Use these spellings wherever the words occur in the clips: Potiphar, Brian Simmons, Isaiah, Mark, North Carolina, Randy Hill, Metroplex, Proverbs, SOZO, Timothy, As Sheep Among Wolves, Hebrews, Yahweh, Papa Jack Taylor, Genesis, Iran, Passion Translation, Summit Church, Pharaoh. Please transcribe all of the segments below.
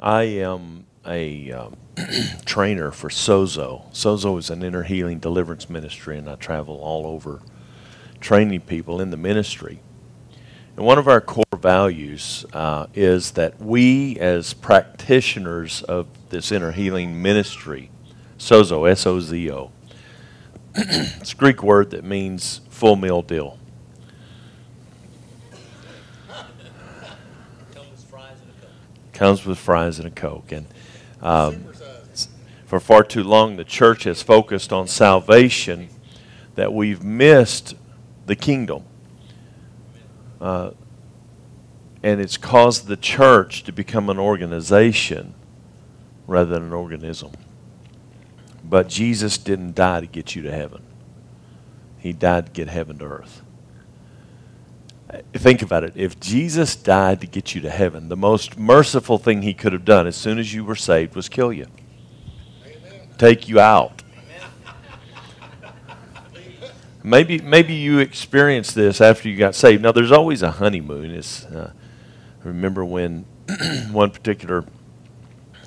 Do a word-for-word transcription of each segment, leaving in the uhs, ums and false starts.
I am a um, trainer for SOZO. SOZO is an inner healing deliverance ministry, and I travel all over training people in the ministry. And one of our core values uh, is that we, as practitioners of this inner healing ministry, SOZO, S O Z O, it's a Greek word that means full meal deal. Comes with fries and a Coke. And um, for far too long, the church has focused on salvation, that we've missed the kingdom. Uh, and it's caused the church to become an organization rather than an organism. But Jesus didn't die to get you to heaven. He died to get heaven to earth. Think about it. If Jesus died to get you to heaven, the most merciful thing he could have done as soon as you were saved was kill you. Amen. Take you out. maybe, maybe you experienced this after you got saved. Now, there's always a honeymoon. It's, uh, I remember when one particular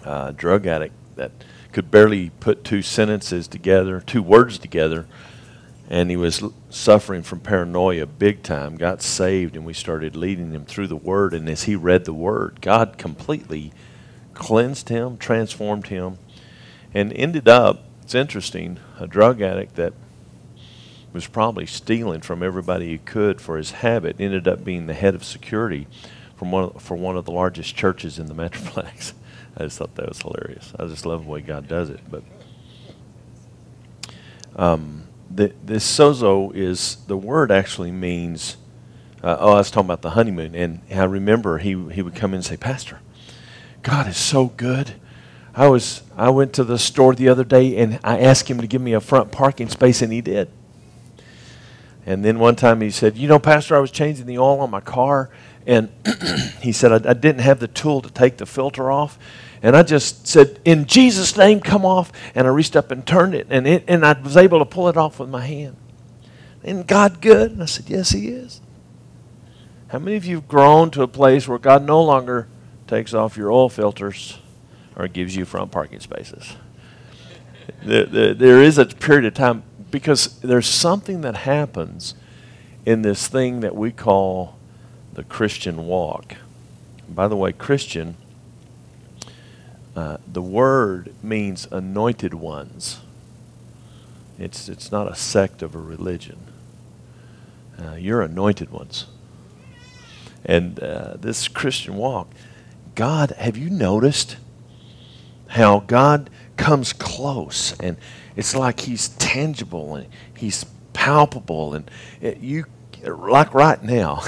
uh, drug addict that could barely put two sentences together, two words together, and he was suffering from paranoia big time, got saved, and we started leading him through the Word. And as he read the Word, God completely cleansed him, transformed him, and ended up, it's interesting, a drug addict that was probably stealing from everybody he could for his habit, ended up being the head of security from one of, for one of the largest churches in the Metroplex. I just thought that was hilarious. I just love the way God does it. But Um, The, this sozo is, the word actually means, uh, oh, I was talking about the honeymoon, and I remember he, he would come in and say, Pastor, God is so good. I, was, I went to the store the other day, and I asked him to give me a front parking space, and he did. And then one time he said, you know, Pastor, I was changing the oil on my car, and he said, I, I didn't have the tool to take the filter off. And I just said, in Jesus' name, come off. And I reached up and turned it, and it, and I was able to pull it off with my hand. Isn't God good? And I said, yes, he is. How many of you have grown to a place where God no longer takes off your oil filters or gives you front parking spaces? there, there, there is a period of time, because there's something that happens in this thing that we call the Christian walk. And by the way, Christian, Uh, the word means anointed ones. It's, it's not a sect of a religion. Uh, you're anointed ones. And uh, this Christian walk, God, have you noticed how God comes close, and it's like he's tangible and he's palpable, and it, you, like right now,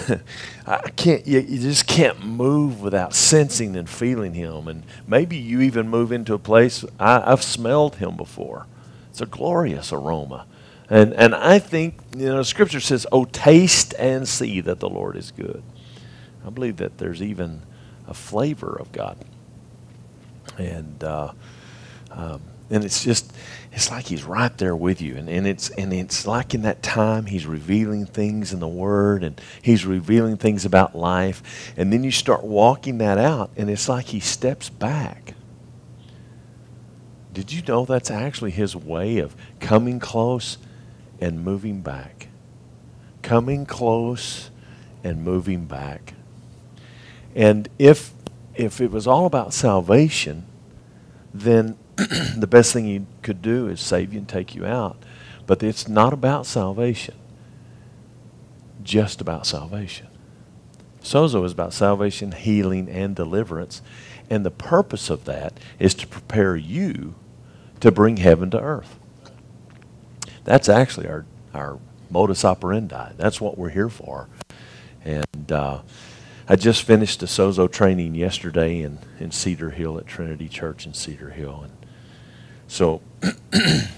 I can't. You, you just can't move without sensing and feeling him. And maybe you even move into a place. I, I've smelled him before. It's a glorious aroma, and and I think, you know, Scripture says, "Oh, taste and see that the Lord is good." I believe that there's even a flavor of God, and uh, um, and it's just. It's like he's right there with you, and, and it's and it's like in that time he's revealing things in the Word, and he's revealing things about life, and then you start walking that out, and it's like he steps back. Did you know that's actually his way of coming close and moving back? Coming close and moving back. And if if it was all about salvation, then the best thing he could do is save you and take you out. But it's not about salvation. Just about salvation. Sozo is about salvation, healing, and deliverance. And the purpose of that is to prepare you to bring heaven to earth. That's actually our, our modus operandi. That's what we're here for. And uh, I just finished a sozo training yesterday in, in Cedar Hill at Trinity Church in Cedar Hill. And so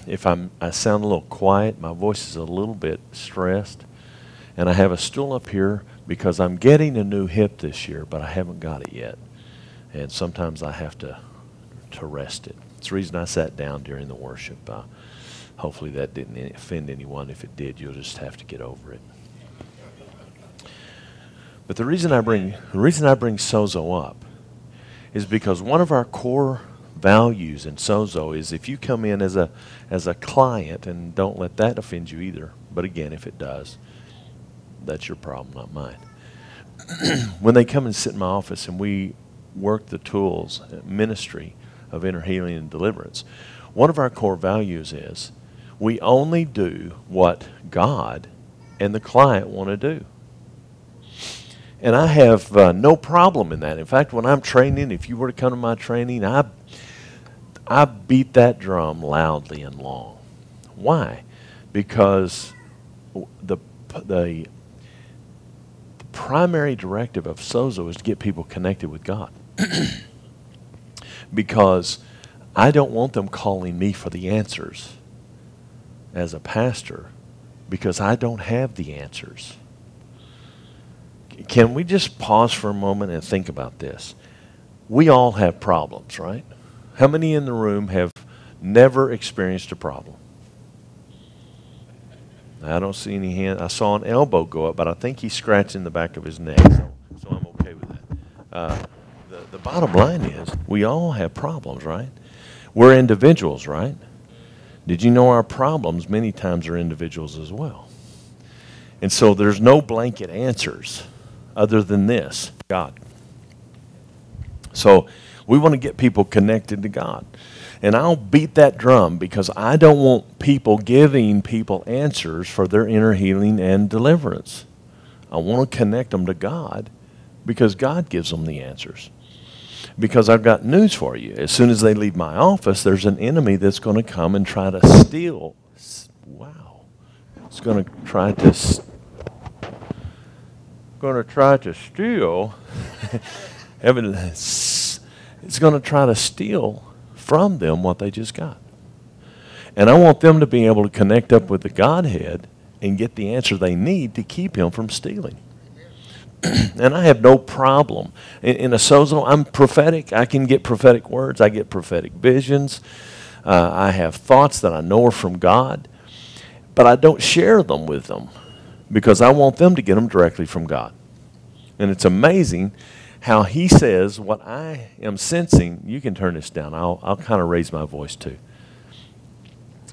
if I'm, I sound a little quiet, my voice is a little bit stressed, and I have a stool up here because I'm getting a new hip this year, but I haven't got it yet. And sometimes I have to, to rest it. It's the reason I sat down during the worship. Uh, hopefully that didn't offend anyone. If it did, you'll just have to get over it. But the reason I bring the reason I bring sozo up is because one of our core values in SOZO is if you come in as a as a client, and don't let that offend you either, but again, if it does, that's your problem, not mine. When they come and sit in my office and we work the tools, ministry of inner healing and deliverance, one of our core values is we only do what God and the client want to do. And I have uh, no problem in that. In fact, when I'm training, if you were to come to my training, I, I beat that drum loudly and long. Why? Because the, the, the primary directive of SOZO is to get people connected with God. Because I don't want them calling me for the answers as a pastor, because I don't have the answers. Can we just pause for a moment and think about this? We all have problems, right? How many in the room have never experienced a problem? I don't see any hand. I saw an elbow go up, but I think he's scratching the back of his neck, so, so I'm okay with that. Uh, the, the bottom line is we all have problems, right? We're individuals, right? Did you know our problems many times are individuals as well? And so there's no blanket answers other than this, God. So we want to get people connected to God. And I'll beat that drum because I don't want people giving people answers for their inner healing and deliverance. I want to connect them to God because God gives them the answers. Because I've got news for you. As soon as they leave my office, there's an enemy that's going to come and try to steal. Wow. It's going to try to steal. Going to try to steal evidence. It's going to try to steal from them what they just got. And I want them to be able to connect up with the Godhead and get the answer they need to keep him from stealing. And I have no problem. In, in a SOZO, I'm prophetic. I can get prophetic words. I get prophetic visions. Uh, I have thoughts that I know are from God. But I don't share them with them, because I want them to get them directly from God. And it's amazing how he says what I am sensing. You can turn this down. I'll, I'll kind of raise my voice too.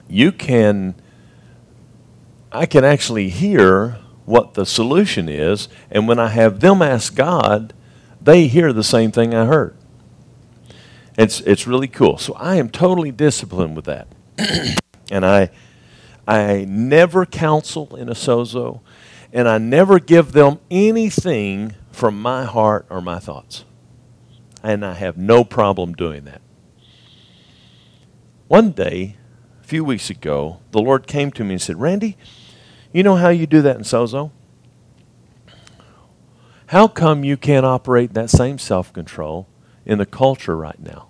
You can, I can actually hear what the solution is, and when I have them ask God, they hear the same thing I heard. It's, it's really cool. So I am totally disciplined with that. And I... I never counsel in a SOZO, and I never give them anything from my heart or my thoughts. And I have no problem doing that. One day, a few weeks ago, the Lord came to me and said, "Randy, you know how you do that in SOZO? How come you can't operate that same self-control in the culture right now,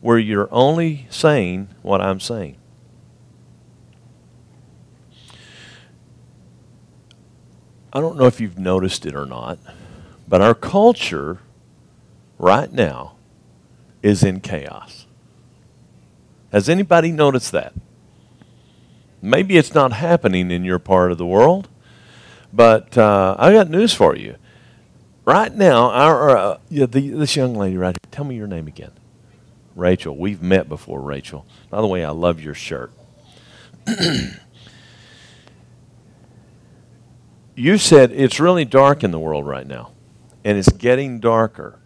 where you're only saying what I'm saying?" I don't know if you've noticed it or not, but our culture right now is in chaos. Has anybody noticed that? Maybe it's not happening in your part of the world, but uh, I got news for you. Right now, our uh, yeah, the, this young lady right here, tell me your name again. Rachel. We've met before, Rachel. By the way, I love your shirt. You said it's really dark in the world right now, and it's getting darker.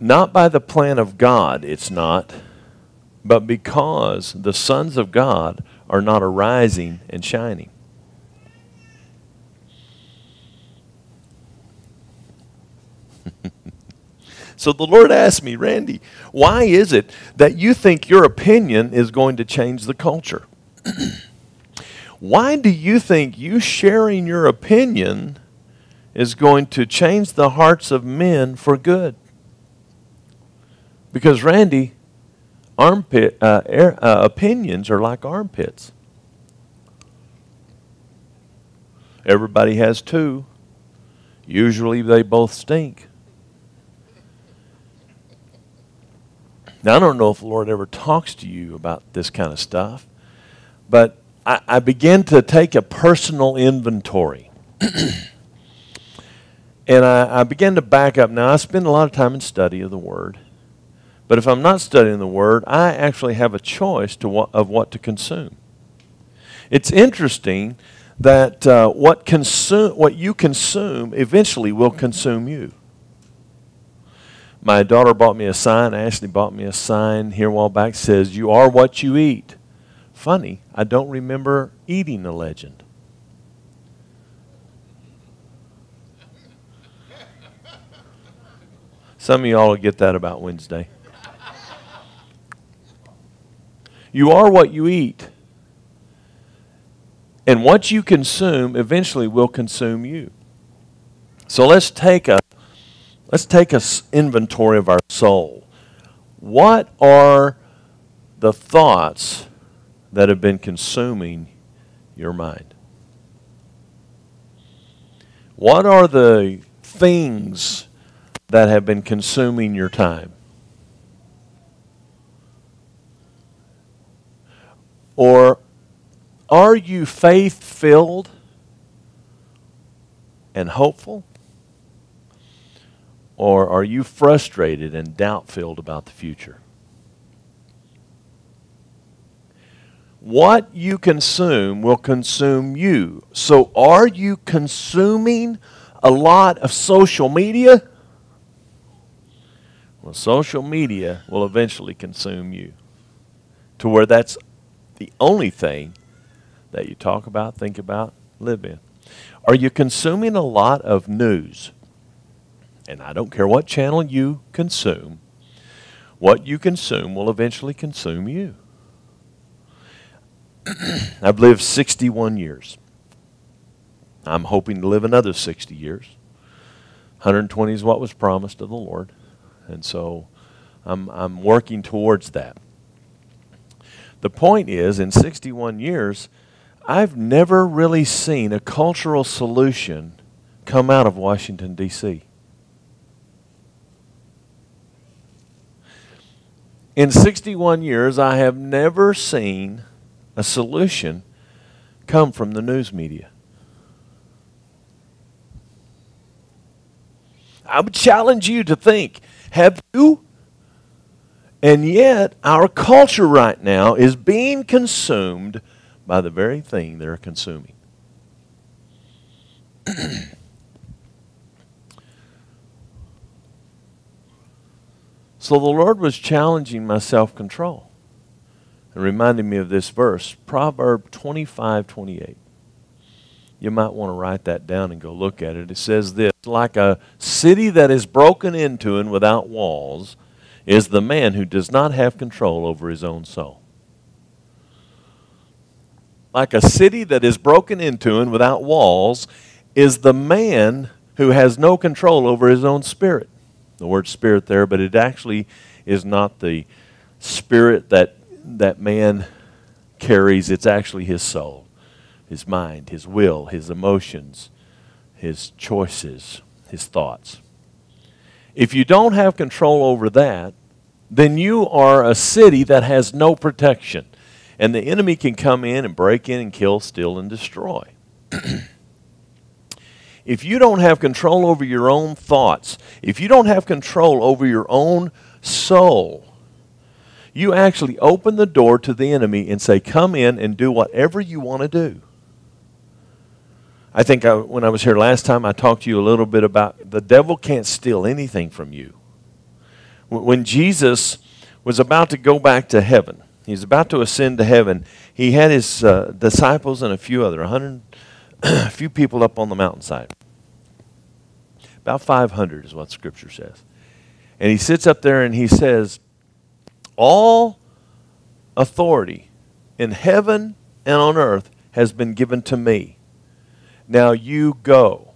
Not by the plan of God, it's not, but because the sons of God are not arising and shining. So the Lord asked me, "Randy, why is it that you think your opinion is going to change the culture? Why do you think you sharing your opinion is going to change the hearts of men for good?" Because, Randy, armpit, uh, air, uh, opinions are like armpits. Everybody has two. Usually they both stink. Now, I don't know if the Lord ever talks to you about this kind of stuff, but I began to take a personal inventory. And I, I began to back up. Now, I spend a lot of time in study of the Word. But if I'm not studying the Word, I actually have a choice to wha- of what to consume. It's interesting that uh, what, consume, what you consume eventually will consume you. My daughter bought me a sign. Ashley bought me a sign here a while back that says, "You are what you eat." Funny, I don't remember eating a legend. Some of y'all will get that about Wednesday. You are what you eat. And what you consume eventually will consume you. So let's take a let's take an inventory of our soul. What are the thoughts that have been consuming your mind? What are the things that have been consuming your time? Or are you faith-filled and hopeful? Or are you frustrated and doubt-filled about the future? What you consume will consume you. So are you consuming a lot of social media? Well, social media will eventually consume you to where that's the only thing that you talk about, think about, live in. Are you consuming a lot of news? And I don't care what channel you consume, what you consume will eventually consume you. I've lived sixty-one years. I'm hoping to live another sixty years. one hundred twenty is what was promised of the Lord. And so I'm, I'm working towards that. The point is, in sixty-one years, I've never really seen a cultural solution come out of Washington, D C In sixty-one years, I have never seen a solution come from the news media. I would challenge you to think, have you? And yet, our culture right now is being consumed by the very thing they're consuming. So the Lord was challenging my self-control and reminding me of this verse, Proverbs twenty-five twenty-eight. You might want to write that down and go look at it. It says this, "Like a city that is broken into and without walls is the man who does not have control over his own soul." Like a city that is broken into and without walls is the man who has no control over his own spirit. The word spirit there, but it actually is not the spirit that that man carries. It's actually his soul, his mind, his will, his emotions, his choices, his thoughts. If you don't have control over that, then you are a city that has no protection. And the enemy can come in and break in and kill, steal, and destroy. If you don't have control over your own thoughts, if you don't have control over your own soul, you actually open the door to the enemy and say, come in and do whatever you want to do. I think I, when I was here last time, I talked to you a little bit about the devil can't steal anything from you. When Jesus was about to go back to heaven, he's about to ascend to heaven, he had his uh, disciples and a few other, one hundred, a few people up on the mountainside. About five hundred is what Scripture says. And he sits up there and he says, "All authority in heaven and on earth has been given to me. Now you go."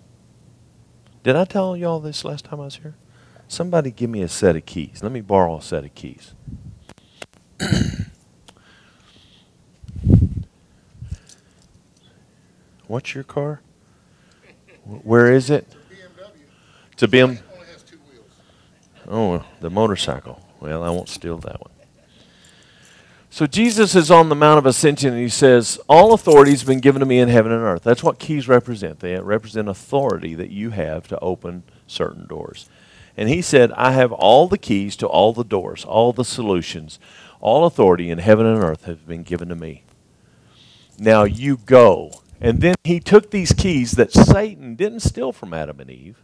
Did I tell y'all this last time I was here? Somebody give me a set of keys. Let me borrow a set of keys. What's your car? Where is it? It's a B M W. It only has two wheels. Oh, the motorcycle. Well, I won't steal that one. So Jesus is on the Mount of Ascension, and he says, all authority has been given to me in heaven and earth. That's what keys represent. They represent authority that you have to open certain doors. And he said, I have all the keys to all the doors, all the solutions. All authority in heaven and earth has been given to me. Now you go. And then he took these keys that Satan didn't steal from Adam and Eve,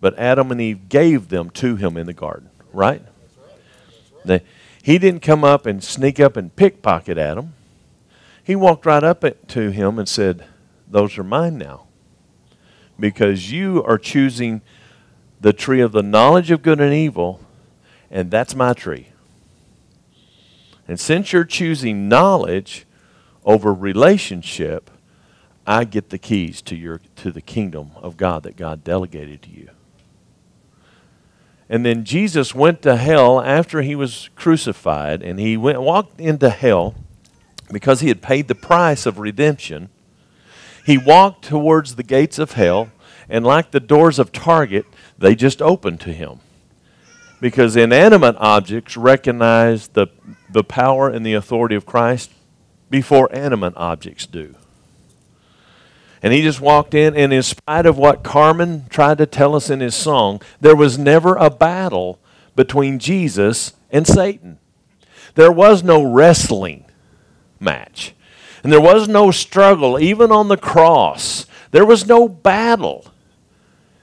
but Adam and Eve gave them to him in the garden, right? That's right. That's right. They, He didn't come up and sneak up and pickpocket Adam. He walked right up to him and said, those are mine now. Because you are choosing the tree of the knowledge of good and evil, and that's my tree. And since you're choosing knowledge over relationship, I get the keys to, your, to the kingdom of God that God delegated to you. And then Jesus went to hell after he was crucified, and he went, walked into hell because he had paid the price of redemption. He walked towards the gates of hell, and like the doors of Target, they just opened to him. Because inanimate objects recognize the, the power and the authority of Christ before animate objects do. And he just walked in, and in spite of what Carmen tried to tell us in his song, there was never a battle between Jesus and Satan. There was no wrestling match. And there was no struggle, even on the cross. There was no battle.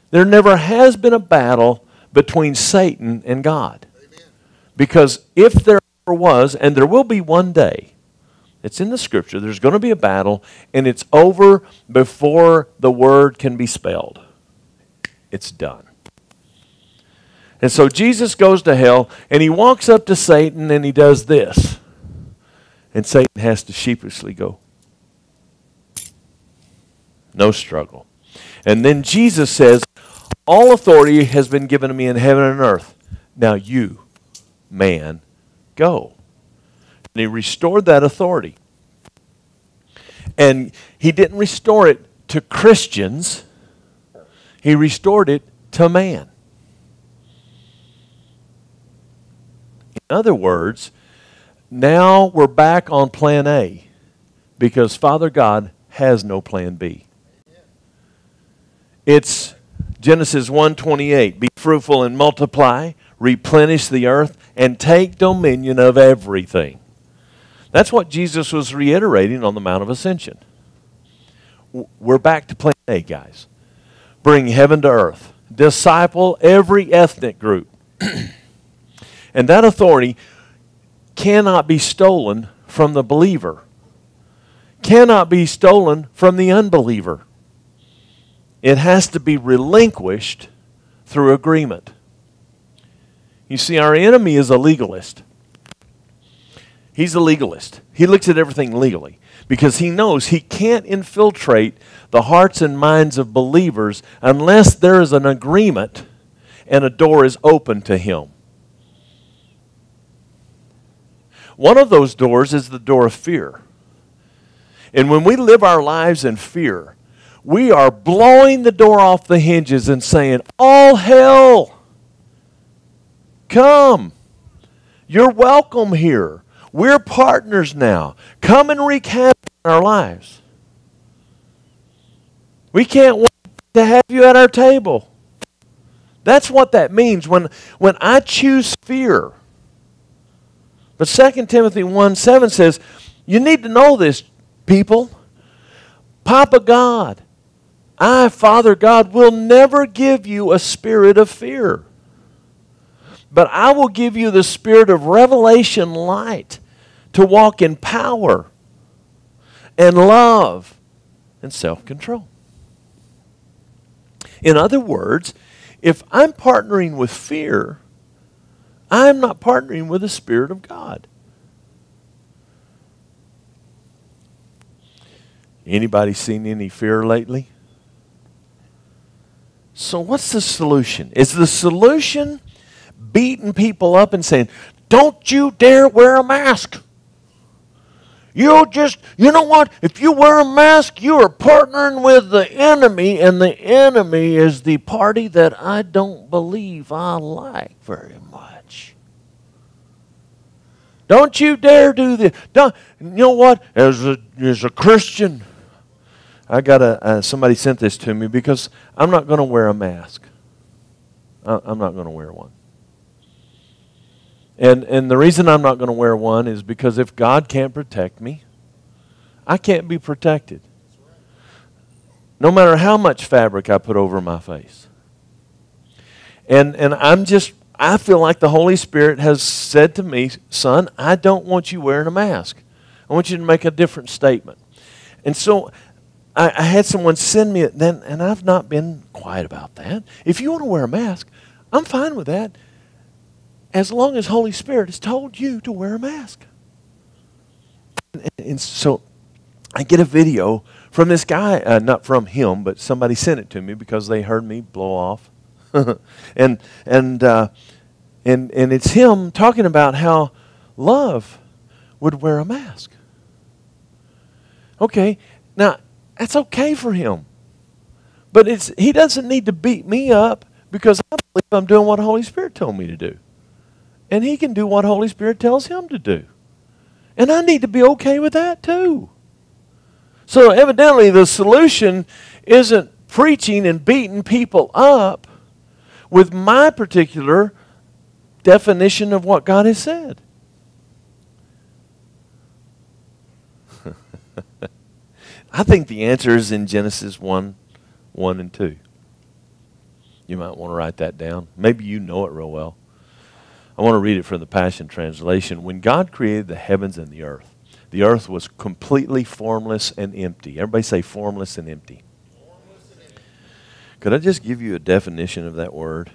There never has been a battle between Satan and God. Amen. Because if there ever was, and there will be one day, it's in the scripture. There's going to be a battle, and it's over before the word can be spelled. It's done. And so Jesus goes to hell, and he walks up to Satan, and he does this. And Satan has to sheepishly go. No struggle. And then Jesus says, all authority has been given to me in heaven and earth. Now you, man, go. And he restored that authority. And he didn't restore it to Christians. He restored it to man. In other words, now we're back on plan A because Father God has no plan B. It's Genesis one twenty-eight, be fruitful and multiply, replenish the earth, and take dominion of everything. That's what Jesus was reiterating on the Mount of Ascension. We're back to plan A, guys. Bring heaven to earth. Disciple every ethnic group. And that authority cannot be stolen from the believer. Cannot be stolen from the unbeliever. It has to be relinquished through agreement. You see, our enemy is a legalist. He's a legalist. He looks at everything legally because he knows he can't infiltrate the hearts and minds of believers unless there is an agreement and a door is open to him. One of those doors is the door of fear. And when we live our lives in fear, we are blowing the door off the hinges and saying, all hell, come. You're welcome here. We're partners now. Come and wreak havoc in our lives. We can't wait to have you at our table. That's what that means when, when I choose fear. But Second Timothy one seven says, you need to know this, people. Papa God, I, Father God, will never give you a spirit of fear. But I will give you the spirit of revelation light to walk in power and love and self-control. In other words, if I'm partnering with fear, I'm not partnering with the Spirit of God. Anybody seen any fear lately? So what's the solution? Is the solution beating people up and saying, don't you dare wear a mask. You just, you know what? If you wear a mask, you are partnering with the enemy, and the enemy is the party that I don't believe I like very much. Don't you dare do this. Don't. You know what? As a, as a Christian, I got a, uh, somebody sent this to me because I'm not going to wear a mask. I, I'm not going to wear one. And, and the reason I'm not going to wear one is because if God can't protect me, I can't be protected. No matter how much fabric I put over my face. And, and I'm just, I feel like the Holy Spirit has said to me, son, I don't want you wearing a mask. I want you to make a different statement. And so I, I had someone send me it, then, and I've not been quiet about that. If you want to wear a mask, I'm fine with that. As long as Holy Spirit has told you to wear a mask. And, and so I get a video from this guy, uh, not from him, but somebody sent it to me because they heard me blow off. and and uh, and and it's him talking about how love would wear a mask. Okay, now that's okay for him, but it's he doesn't need to beat me up because I believe I'm doing what the Holy Spirit told me to do, and he can do what the Holy Spirit tells him to do, and I need to be okay with that too. So evidently, the solution isn't preaching and beating people up with my particular definition of what God has said. I think the answer is in Genesis one, one and two. You might want to write that down. Maybe you know it real well. I want to read it from the Passion Translation. When God created the heavens and the earth, the earth was completely formless and empty. Everybody say formless and empty. Could I just give you a definition of that word?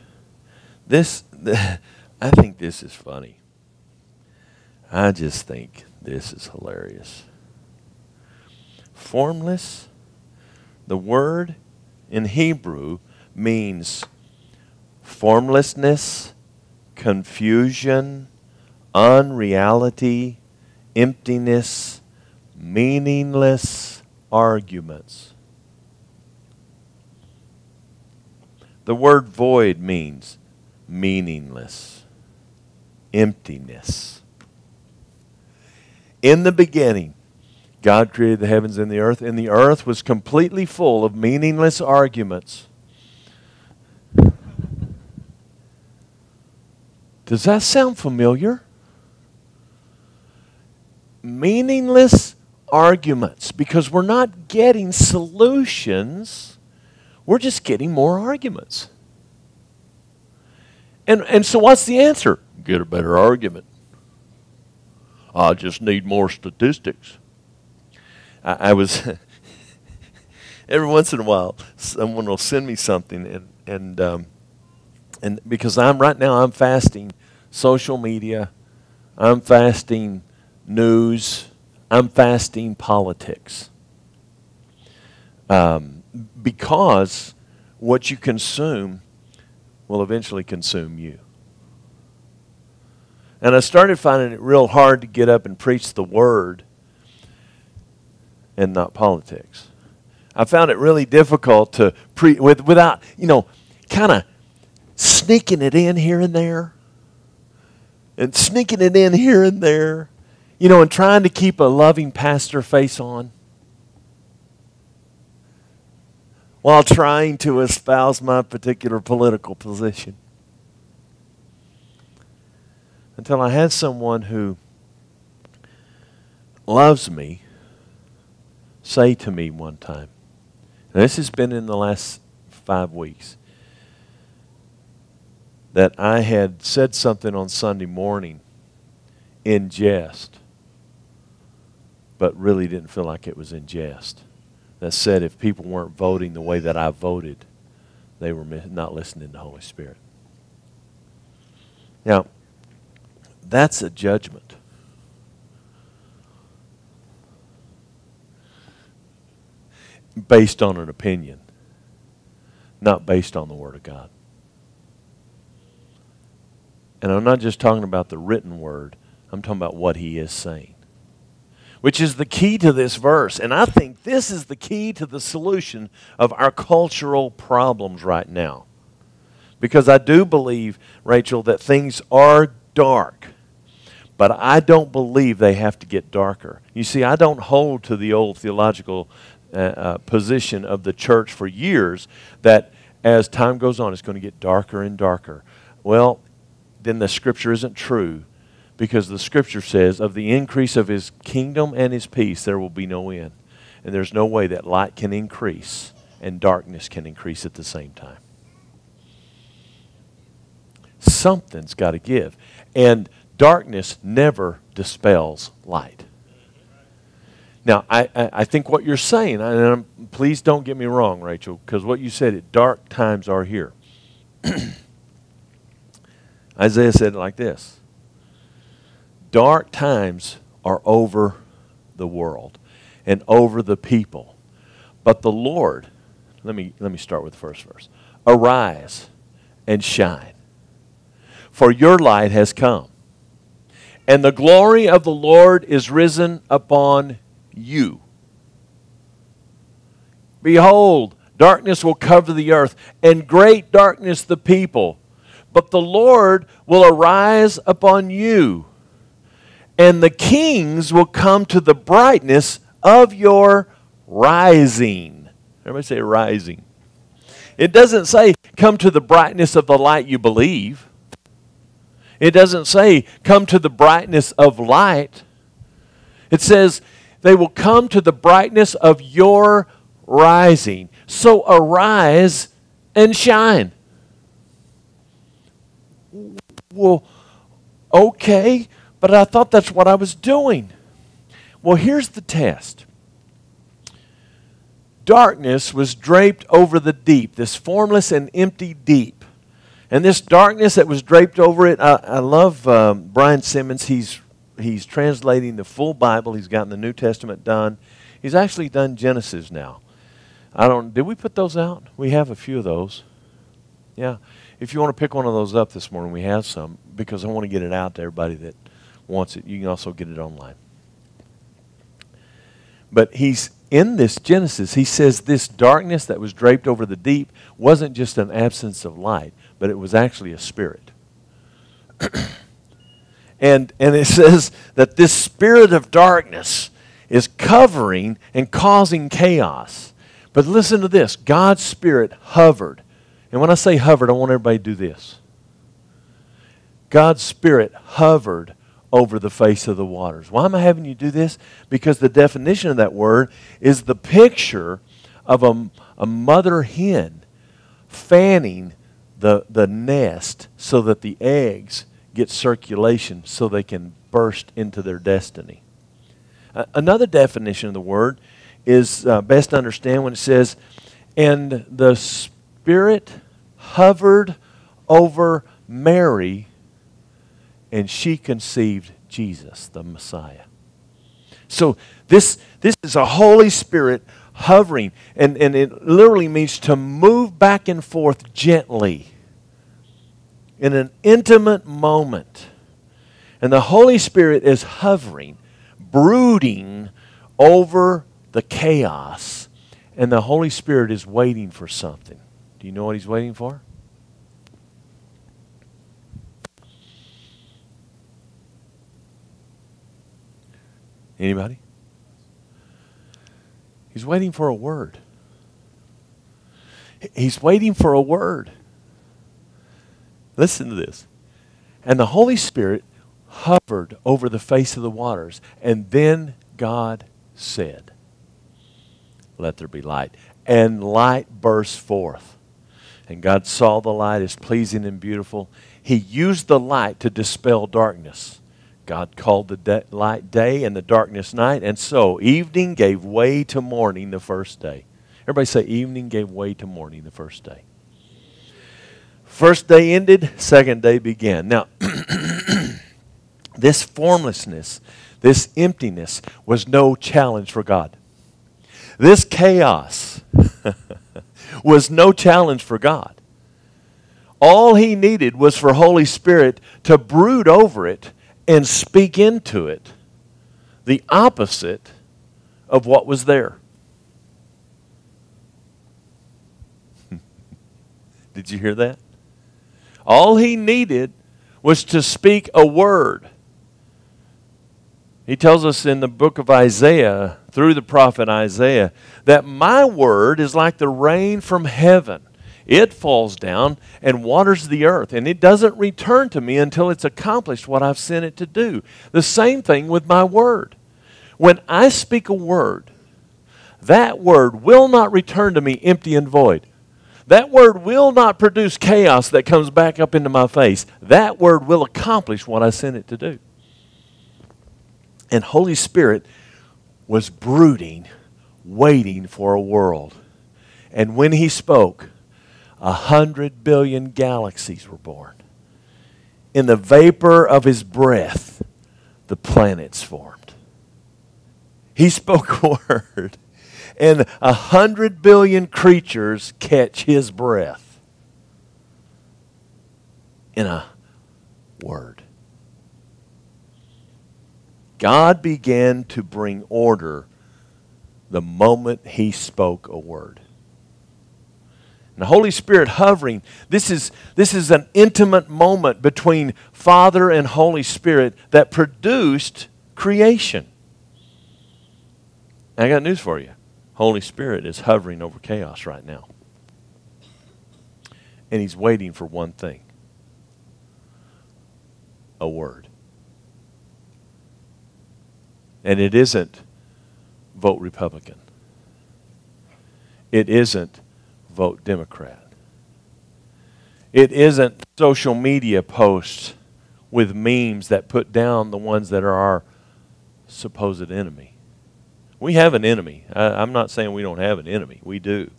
This, the, I think this is funny. I just think this is hilarious. Formless, the word in Hebrew means formlessness, confusion, unreality, emptiness, meaningless arguments. The word void means meaningless, emptiness. In the beginning, God created the heavens and the earth, and the earth was completely full of meaningless arguments. Does that sound familiar? Meaningless arguments, because we're not getting solutions. We're just getting more arguments. And, and so what's the answer? Get a better argument. I just need more statistics. I, I was, every once in a while, someone will send me something, and, and, um, and because I'm right now, I'm fasting social media, I'm fasting news, I'm fasting politics. Um, Because what you consume will eventually consume you. And I started finding it real hard to get up and preach the word and not politics. I found it really difficult to pre with, without, you know, kind of sneaking it in here and there. And sneaking it in here and there. You know, and trying to keep a loving pastor face on. While trying to espouse my particular political position. Until I had someone who loves me say to me one time, and this has been in the last five weeks, that I had said something on Sunday morning in jest, but really didn't feel like it was in jest. That said, if people weren't voting the way that I voted, they were not listening to the Holy Spirit. Now, that's a judgment. Based on an opinion, not based on the Word of God. And I'm not just talking about the written Word, I'm talking about what He is saying. Which is the key to this verse. And I think this is the key to the solution of our cultural problems right now. Because I do believe, Rachel, that things are dark. But I don't believe they have to get darker. You see, I don't hold to the old theological uh, uh, position of the church for years that as time goes on, it's going to get darker and darker. Well, then the Scripture isn't true, because the Scripture says of the increase of His kingdom and His peace, there will be no end. And there's no way that light can increase and darkness can increase at the same time. Something's got to give. And darkness never dispels light. Now, I, I, I think what you're saying, and I'm, please don't get me wrong, Rachel, because what you said, it, dark times are here. Isaiah said it like this. Dark times are over the world and over the people. But the Lord, let me, let me start with the first verse. Arise and shine, for your light has come, and the glory of the Lord is risen upon you. Behold, darkness will cover the earth, and great darkness the people. But the Lord will arise upon you, and the kings will come to the brightness of your rising. Everybody say rising. It doesn't say come to the brightness of the light you believe. It doesn't say come to the brightness of light. It says they will come to the brightness of your rising. So arise and shine. Well, okay, but I thought that's what I was doing. Well, here's the test. Darkness was draped over the deep, this formless and empty deep. And this darkness that was draped over it, I, I love um, Brian Simmons. He's, he's translating the full Bible. He's gotten the New Testament done. He's actually done Genesis now. I don't, did we put those out? We have a few of those. Yeah. If you want to pick one of those up this morning, we have some, because I want to get it out to everybody that wants it. You can also get it online. But he's in this Genesis, he says this darkness that was draped over the deep wasn't just an absence of light, but it was actually a spirit. and, and it says that this spirit of darkness is covering and causing chaos. But listen to this. God's Spirit hovered. And when I say hovered, I want everybody to do this. God's Spirit hovered over the face of the waters. Why am I having you do this? Because the definition of that word is the picture of a, a mother hen fanning the, the nest so that the eggs get circulation so they can burst into their destiny. Uh, another definition of the word is uh, best to understand when it says, and the Spirit hovered over Mary, and she conceived Jesus, the Messiah. So this, this is a Holy Spirit hovering, and, and it literally means to move back and forth gently in an intimate moment. And the Holy Spirit is hovering, brooding over the chaos, and the Holy Spirit is waiting for something. Do you know what He's waiting for? Anybody? He's waiting for a word. He's waiting for a word. Listen to this. And the Holy Spirit hovered over the face of the waters, and then God said, let there be light. And light burst forth. And God saw the light as pleasing and beautiful. He used the light to dispel darkness. God called the de- light day and the darkness night, and so evening gave way to morning the first day. Everybody say, evening gave way to morning the first day. First day ended, second day began. Now, this formlessness, this emptiness was no challenge for God. This chaos was no challenge for God. All He needed was for Holy Spirit to brood over it and speak into it the opposite of what was there. Did you hear that? All He needed was to speak a word, He tells us in the book of Isaiah, through the prophet Isaiah, that my word is like the rain from heaven. It falls down and waters the earth, and it doesn't return to me until it's accomplished what I've sent it to do. The same thing with my word. When I speak a word, that word will not return to me empty and void. That word will not produce chaos that comes back up into my face. That word will accomplish what I sent it to do. And Holy Spirit was brooding, waiting for a world. And when He spoke, a hundred billion galaxies were born. In the vapor of His breath, the planets formed. He spoke a word, and a hundred billion creatures catch His breath in a word. God began to bring order the moment He spoke a word. And the Holy Spirit hovering, this is, this is an intimate moment between Father and Holy Spirit that produced creation. And I got news for you. Holy Spirit is hovering over chaos right now. And He's waiting for one thing. A word. And it isn't vote Republican. It isn't vote Democrat. It isn't social media posts with memes that put down the ones that are our supposed enemy. We have an enemy. I, I'm not saying we don't have an enemy. We do.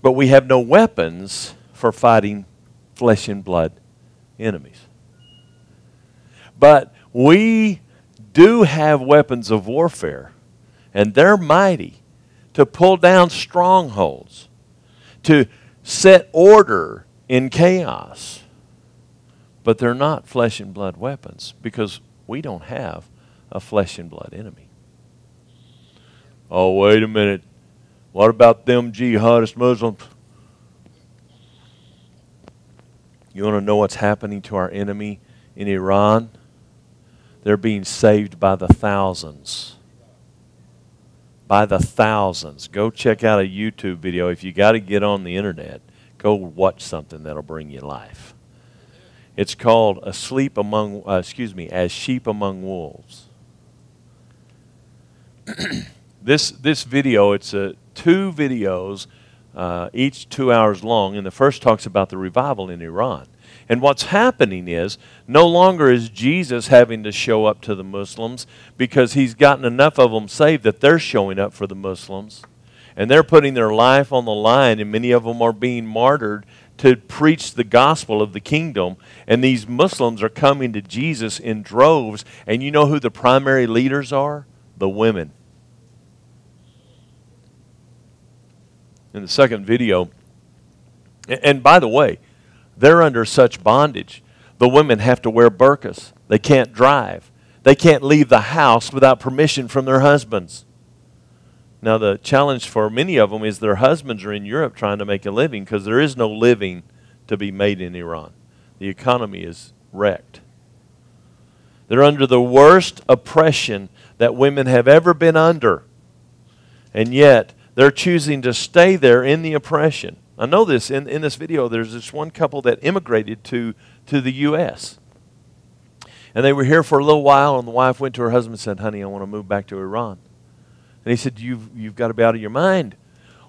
But we have no weapons for fighting flesh and blood enemies. But we do have weapons of warfare, and they're mighty to pull down strongholds, to set order in chaos. But they're not flesh and blood weapons because we don't have a flesh and blood enemy. Oh, wait a minute. What about them jihadist Muslims? You want to know what's happening to our enemy in Iran? They're being saved by the thousands. By the thousands. Go check out a YouTube video. If you got to get on the internet, go watch something that'll bring you life. It's called "Asleep Among," uh, excuse me, "As Sheep Among Wolves." This, this video, it's uh, two videos, uh, each two hours long, and the first talks about the revival in Iran. And what's happening is, no longer is Jesus having to show up to the Muslims because He's gotten enough of them saved that they're showing up for the Muslims. And they're putting their life on the line, and many of them are being martyred to preach the gospel of the kingdom. And these Muslims are coming to Jesus in droves. And you know who the primary leaders are? The women. In the second video, and by the way, they're under such bondage. The women have to wear burqas. They can't drive. They can't leave the house without permission from their husbands. Now the challenge for many of them is their husbands are in Europe trying to make a living because there is no living to be made in Iran. The economy is wrecked. They're under the worst oppression that women have ever been under. And yet, they're choosing to stay there in the oppression. I know this. In, in this video, there's this one couple that immigrated to, to the U S And they were here for a little while, and the wife went to her husband and said, "Honey, I want to move back to Iran." And he said, you've, you've got to be out of your mind.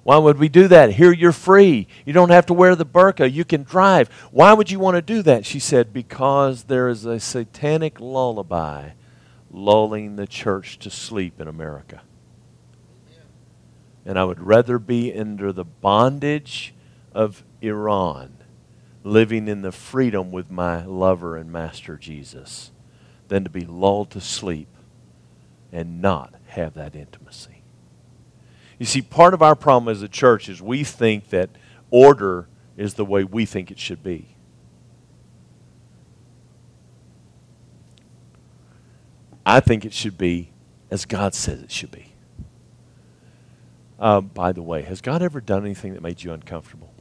Why would we do that? Here you're free. You don't have to wear the burqa. You can drive. Why would you want to do that? She said, "Because there is a satanic lullaby lulling the church to sleep in America. And I would rather be under the bondage of Iran, living in the freedom with my lover and master Jesus, than to be lulled to sleep and not have that intimacy." You see, part of our problem as a church is we think that order is the way we think it should be. I think it should be as God says it should be. Uh, by the way, has God ever done anything that made you uncomfortable?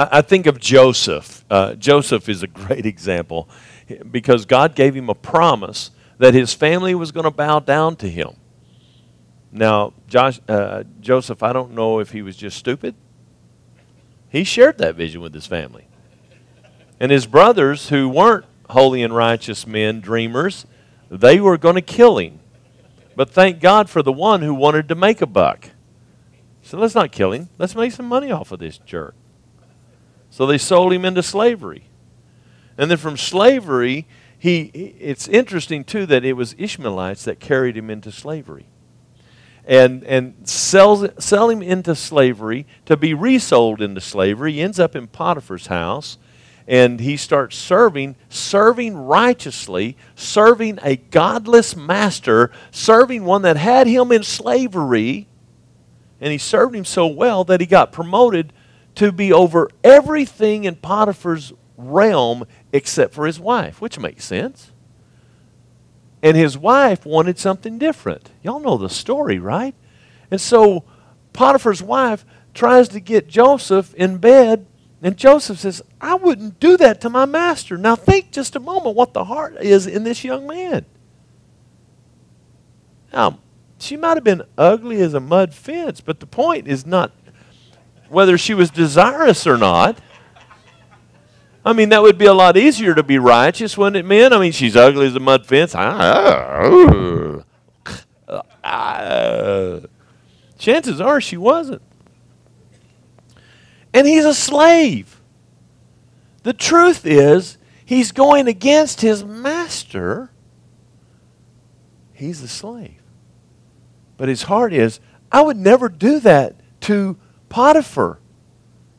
I think of Joseph. Uh, Joseph is a great example because God gave him a promise that his family was going to bow down to him. Now, Josh, uh, Joseph, I don't know if he was just stupid. He shared that vision with his family. And his brothers, who weren't holy and righteous men, dreamers, they were going to kill him. But thank God for the one who wanted to make a buck. So let's not kill him. Let's make some money off of this jerk. So they sold him into slavery. And then from slavery, he, it's interesting, too, that it was Ishmaelites that carried him into slavery. And, and sells, sell him into slavery to be resold into slavery. He ends up in Potiphar's house, and he starts serving, serving righteously, serving a godless master, serving one that had him in slavery. And he served him so well that he got promoted to be over everything in Potiphar's realm except for his wife, which makes sense. And his wife wanted something different. Y'all know the story, right? And so Potiphar's wife tries to get Joseph in bed, and Joseph says, I wouldn't do that to my master. Now think just a moment what the heart is in this young man. Now, she might have been ugly as a mud fence, but the point is not whether she was desirous or not. I mean, that would be a lot easier to be righteous, wouldn't it, men? I mean, she's ugly as a mud fence. Ah, ah, ah. Chances are she wasn't. And he's a slave. The truth is, he's going against his master. He's a slave. But his heart is, I would never do that to Potiphar.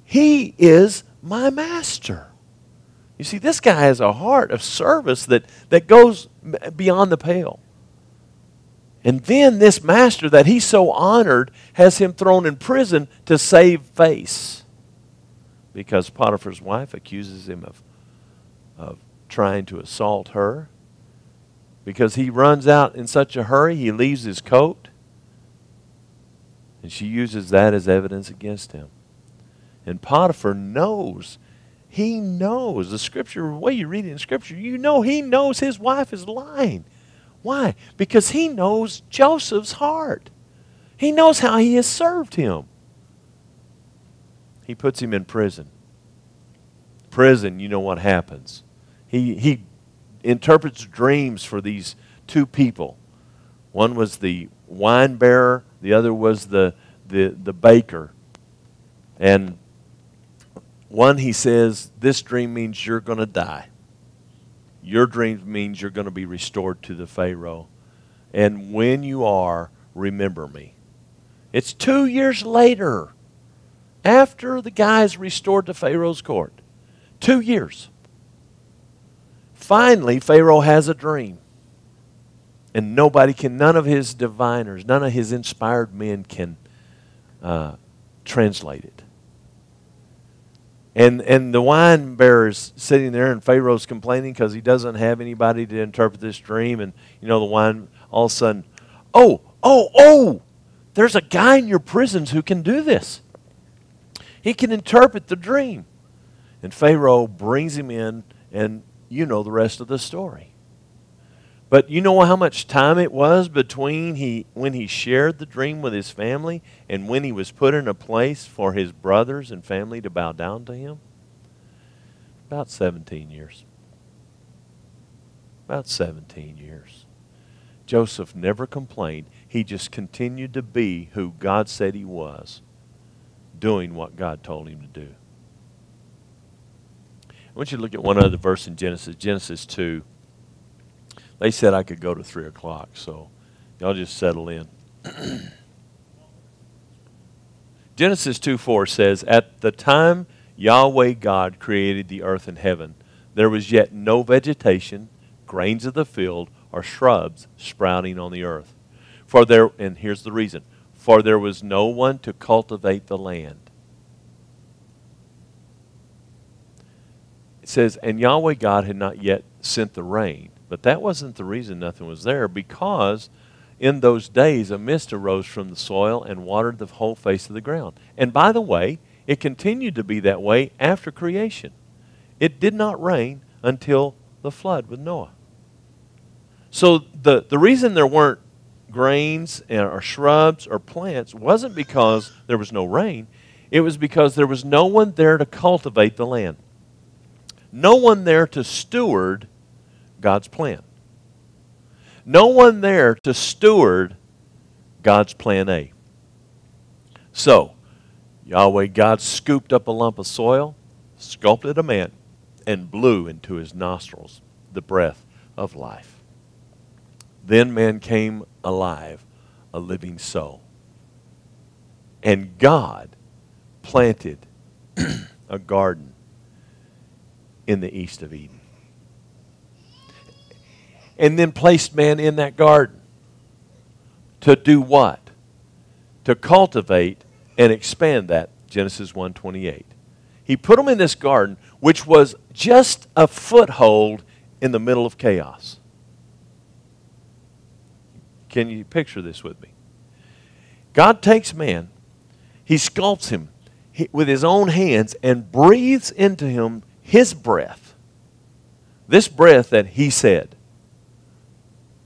He is my master. You see, this guy has a heart of service that, that goes beyond the pale. And then this master that he so honored has him thrown in prison to save face because Potiphar's wife accuses him of, of trying to assault her. Because he runs out in such a hurry, he leaves his coat, and she uses that as evidence against him. And Potiphar knows. He knows the scripture, the way you read it in scripture, you know he knows his wife is lying. Why? Because he knows Joseph's heart. He knows how he has served him. He puts him in prison. Prison, you know what happens. He, he interprets dreams for these two people. One was the wine bearer, the other was the, the, the baker. And one, he says, this dream means you're going to die. Your dream means you're going to be restored to the Pharaoh. And when you are, remember me. It's two years later, after the guy's restored to Pharaoh's court. Two years. Finally, Pharaoh has a dream. And nobody can, none of his diviners, none of his inspired men can uh, translate it. And, and the wine bearer is sitting there, and Pharaoh's complaining because he doesn't have anybody to interpret this dream. And, you know, the wine, all of a sudden, oh, oh, oh, there's a guy in your prisons who can do this. He can interpret the dream. And Pharaoh brings him in, and you know the rest of the story. But you know how much time it was between he, when he shared the dream with his family and when he was put in a place for his brothers and family to bow down to him? About seventeen years. About seventeen years. Joseph never complained. He just continued to be who God said he was, doing what God told him to do. I want you to look at one other verse in Genesis, Genesis two. They said I could go to three o'clock, so y'all just settle in. Genesis two four says, at the time Yahweh God created the earth and heaven, there was yet no vegetation, grains of the field, or shrubs sprouting on the earth. For there, and here's the reason, for there was no one to cultivate the land. It says, and Yahweh God had not yet sent the rain. But that wasn't the reason nothing was there, because in those days a mist arose from the soil and watered the whole face of the ground. And by the way, It continued to be that way after creation. It did not rain until the flood with Noah. So the, the reason there weren't grains or shrubs or plants wasn't because there was no rain. It was because there was no one there to cultivate the land. No one there to steward God's plan. No one there to steward God's plan A. So, Yahweh God scooped up a lump of soil, sculpted a man, and blew into his nostrils the breath of life. Then man came alive, a living soul. And God planted a garden in the east of Eden, and then placed man in that garden to do what? To cultivate and expand that, Genesis one twenty-eight. He put him in this garden, which was just a foothold in the middle of chaos. Can you picture this with me? God takes man, he sculpts him with his own hands, and breathes into him his breath, this breath that he said.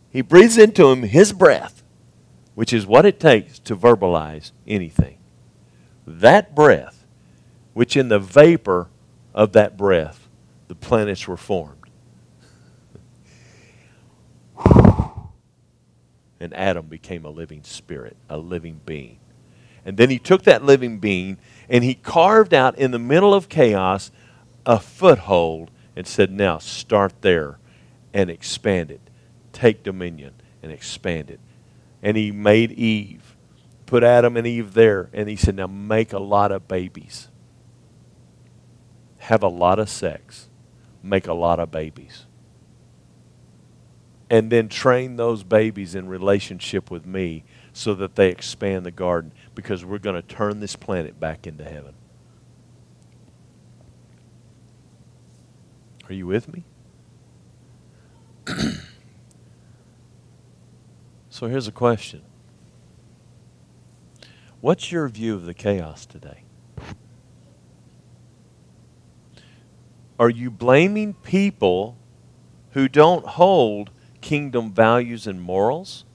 He breathes into him his breath, which is what it takes to verbalize anything. That breath, which in the vapor of that breath, the planets were formed. And Adam became a living spirit, a living being. And then he took that living being and he carved out in the middle of chaos a foothold and said, now start there and expand it. Take dominion and expand it. And he made Eve, put Adam and Eve there, and he said, now make a lot of babies. Have a lot of sex. Make a lot of babies. And then train those babies in relationship with me so that they expand the garden, because we're going to turn this planet back into heaven. Are you with me? So here's a question. What's your view of the chaos today? Are you blaming people who don't hold kingdom values and morals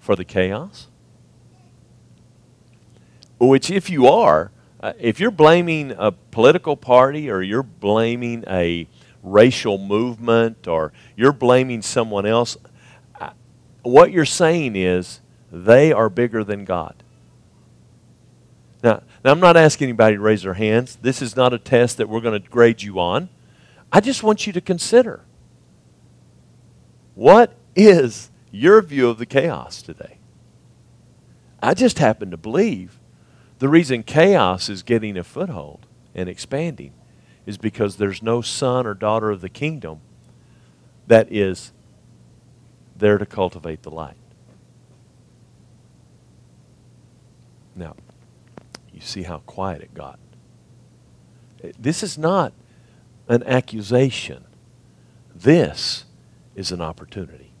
for the chaos? Which if you are, uh, if you're blaming a political party, or you're blaming a racial movement, or you're blaming someone else, what you're saying is they are bigger than God. Now, now I'm not asking anybody to raise their hands. This is not a test that we're going to grade you on. I just want you to consider, what is your view of the chaos today? I just happen to believe the reason chaos is getting a foothold and expanding is because there's no son or daughter of the kingdom that is there to cultivate the light. Now, you see how quiet it got. This is not an accusation. This is an opportunity.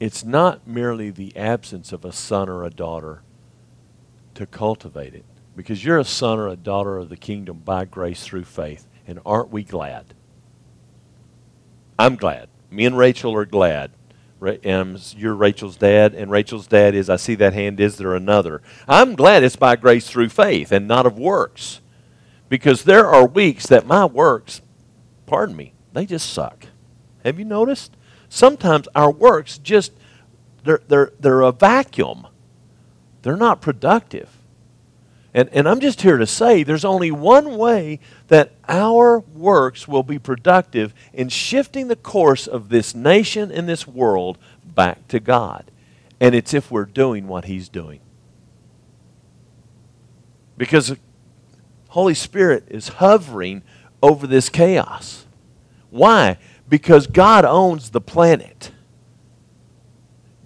It's not merely the absence of a son or a daughter to cultivate it, because you're a son or a daughter of the kingdom by grace through faith, and aren't we glad? I'm glad. Me and Rachel are glad. And you're Rachel's dad, and Rachel's dad is, I see that hand, is there another? I'm glad it's by grace through faith and not of works, because there are weeks that my works, pardon me, they just suck. Have you noticed? Sometimes our works just, they're, they're, they're a vacuum. They're not productive. And, and I'm just here to say there's only one way that our works will be productive in shifting the course of this nation and this world back to God. And it's if we're doing what He's doing. Because the Holy Spirit is hovering over this chaos. Why? Because God owns the planet.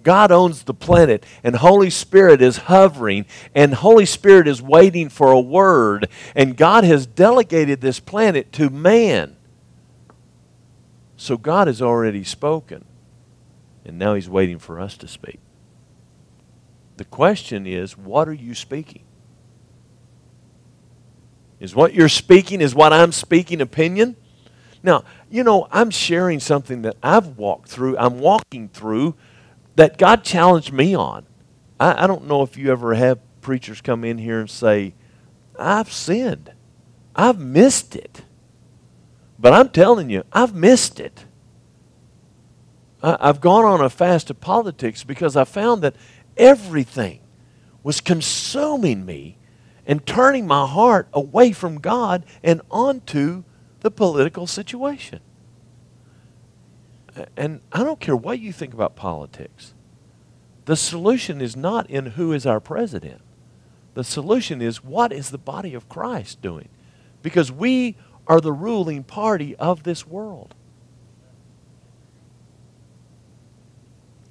God owns the planet, and Holy Spirit is hovering, and Holy Spirit is waiting for a word, and God has delegated this planet to man So God has already spoken, and now he's waiting for us to speak. The question is, what are you speaking? Is what you're speaking, is what I'm speaking opinion? Now, you know, I'm sharing something that I've walked through, I'm walking through, that God challenged me on. I, I don't know if you ever have preachers come in here and say, I've sinned. I've missed it. But I'm telling you, I've missed it. I, I've gone on a fast of politics because I found that everything was consuming me and turning my heart away from God and onto the political situation. And I don't care what you think about politics. The solution is not in who is our president. The solution is, what is the body of Christ doing? Because we are the ruling party of this world.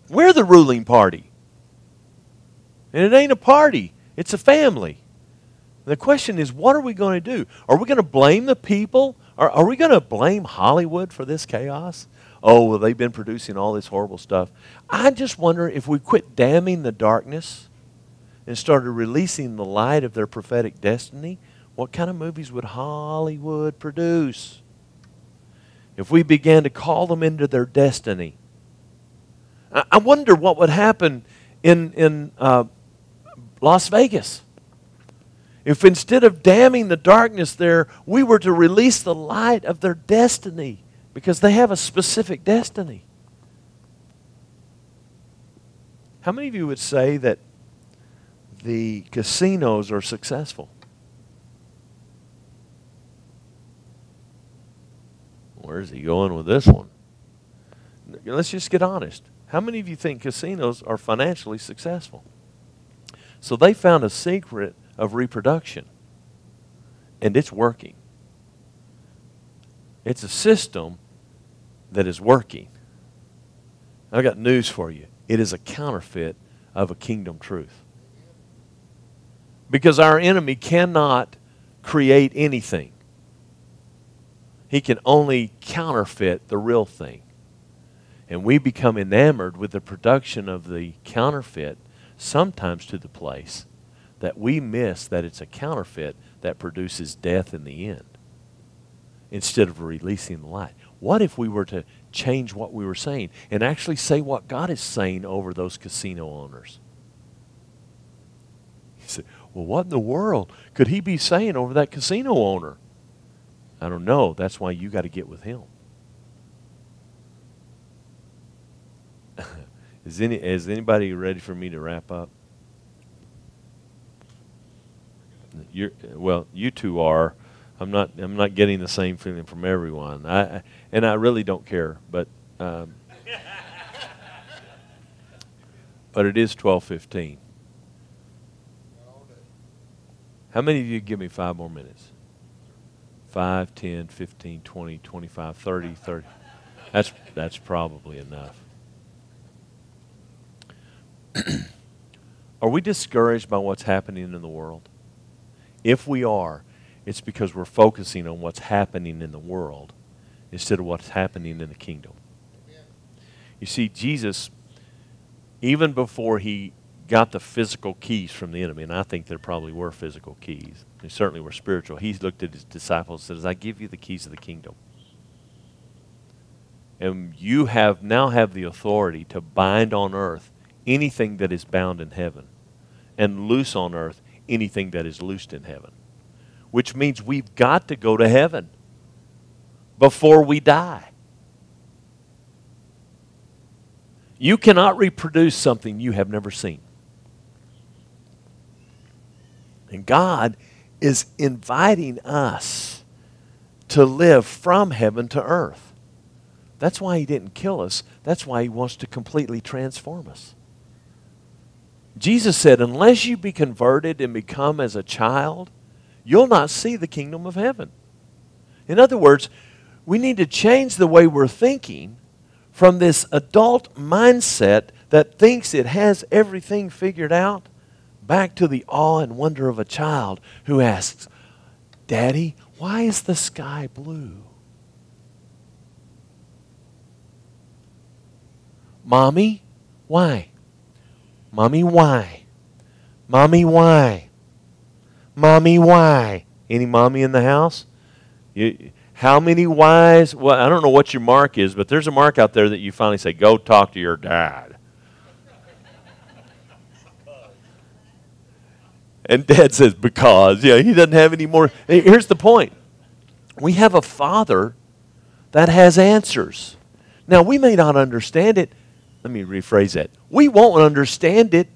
We're the ruling party. And it ain't a party. It's a family. The question is, what are we going to do? Are we going to blame the people? Are, are we going to blame Hollywood for this chaos? Oh, well, they've been producing all this horrible stuff. I just wonder if we quit damning the darkness and started releasing the light of their prophetic destiny, what kind of movies would Hollywood produce? If we began to call them into their destiny. I, I wonder what would happen in, in uh, Las Vegas. If instead of damning the darkness there, we were to release the light of their destiny, because they have a specific destiny. How many of you would say that the casinos are successful? Where's he going with this one? Let's just get honest. How many of you think casinos are financially successful? So they found a secret of reproduction, and it's working. It's a system that is working. I've got news for you. It is a counterfeit of a kingdom truth. Because our enemy cannot create anything. He can only counterfeit the real thing. And we become enamored with the production of the counterfeit, sometimes to the place that we miss that it's a counterfeit that produces death in the end, instead of releasing the light. What if we were to change what we were saying and actually say what God is saying over those casino owners? He said, well, what in the world could he be saying over that casino owner? I don't know. That's why you got to get with him. Is any, is anybody ready for me to wrap up? You're, well, you two are. I'm not, I'm not getting the same feeling from everyone. I, and I really don't care, but, um, but it is twelve fifteen. How many of you give me five more minutes? five, ten, fifteen, twenty, twenty-five, thirty, thirty. That's, that's probably enough. Are we discouraged by what's happening in the world? If we are, it's because we're focusing on what's happening in the world instead of what's happening in the kingdom. Amen. You see, Jesus, even before he got the physical keys from the enemy, and I think there probably were physical keys, they certainly were spiritual, he looked at his disciples and says, I give you the keys of the kingdom. And you have now have the authority to bind on earth anything that is bound in heaven, and loose on earth anything that is loosed in heaven. Which means we've got to go to heaven before we die. You cannot reproduce something you have never seen. And God is inviting us to live from heaven to earth. That's why he didn't kill us. That's why he wants to completely transform us. Jesus said, unless you be converted and become as a child, you'll not see the kingdom of heaven. In other words, we need to change the way we're thinking from this adult mindset that thinks it has everything figured out back to the awe and wonder of a child who asks, Daddy, why is the sky blue? Mommy, why? Mommy, why? Mommy, why? Mommy, why? Any mommy in the house? You, how many whys? Well, I don't know what your mark is, but there's a mark out there that you finally say, go talk to your dad. And Dad says, because. Yeah, he doesn't have any more. Here's the point. We have a Father that has answers. Now, we may not understand it. Let me rephrase that. We won't understand it,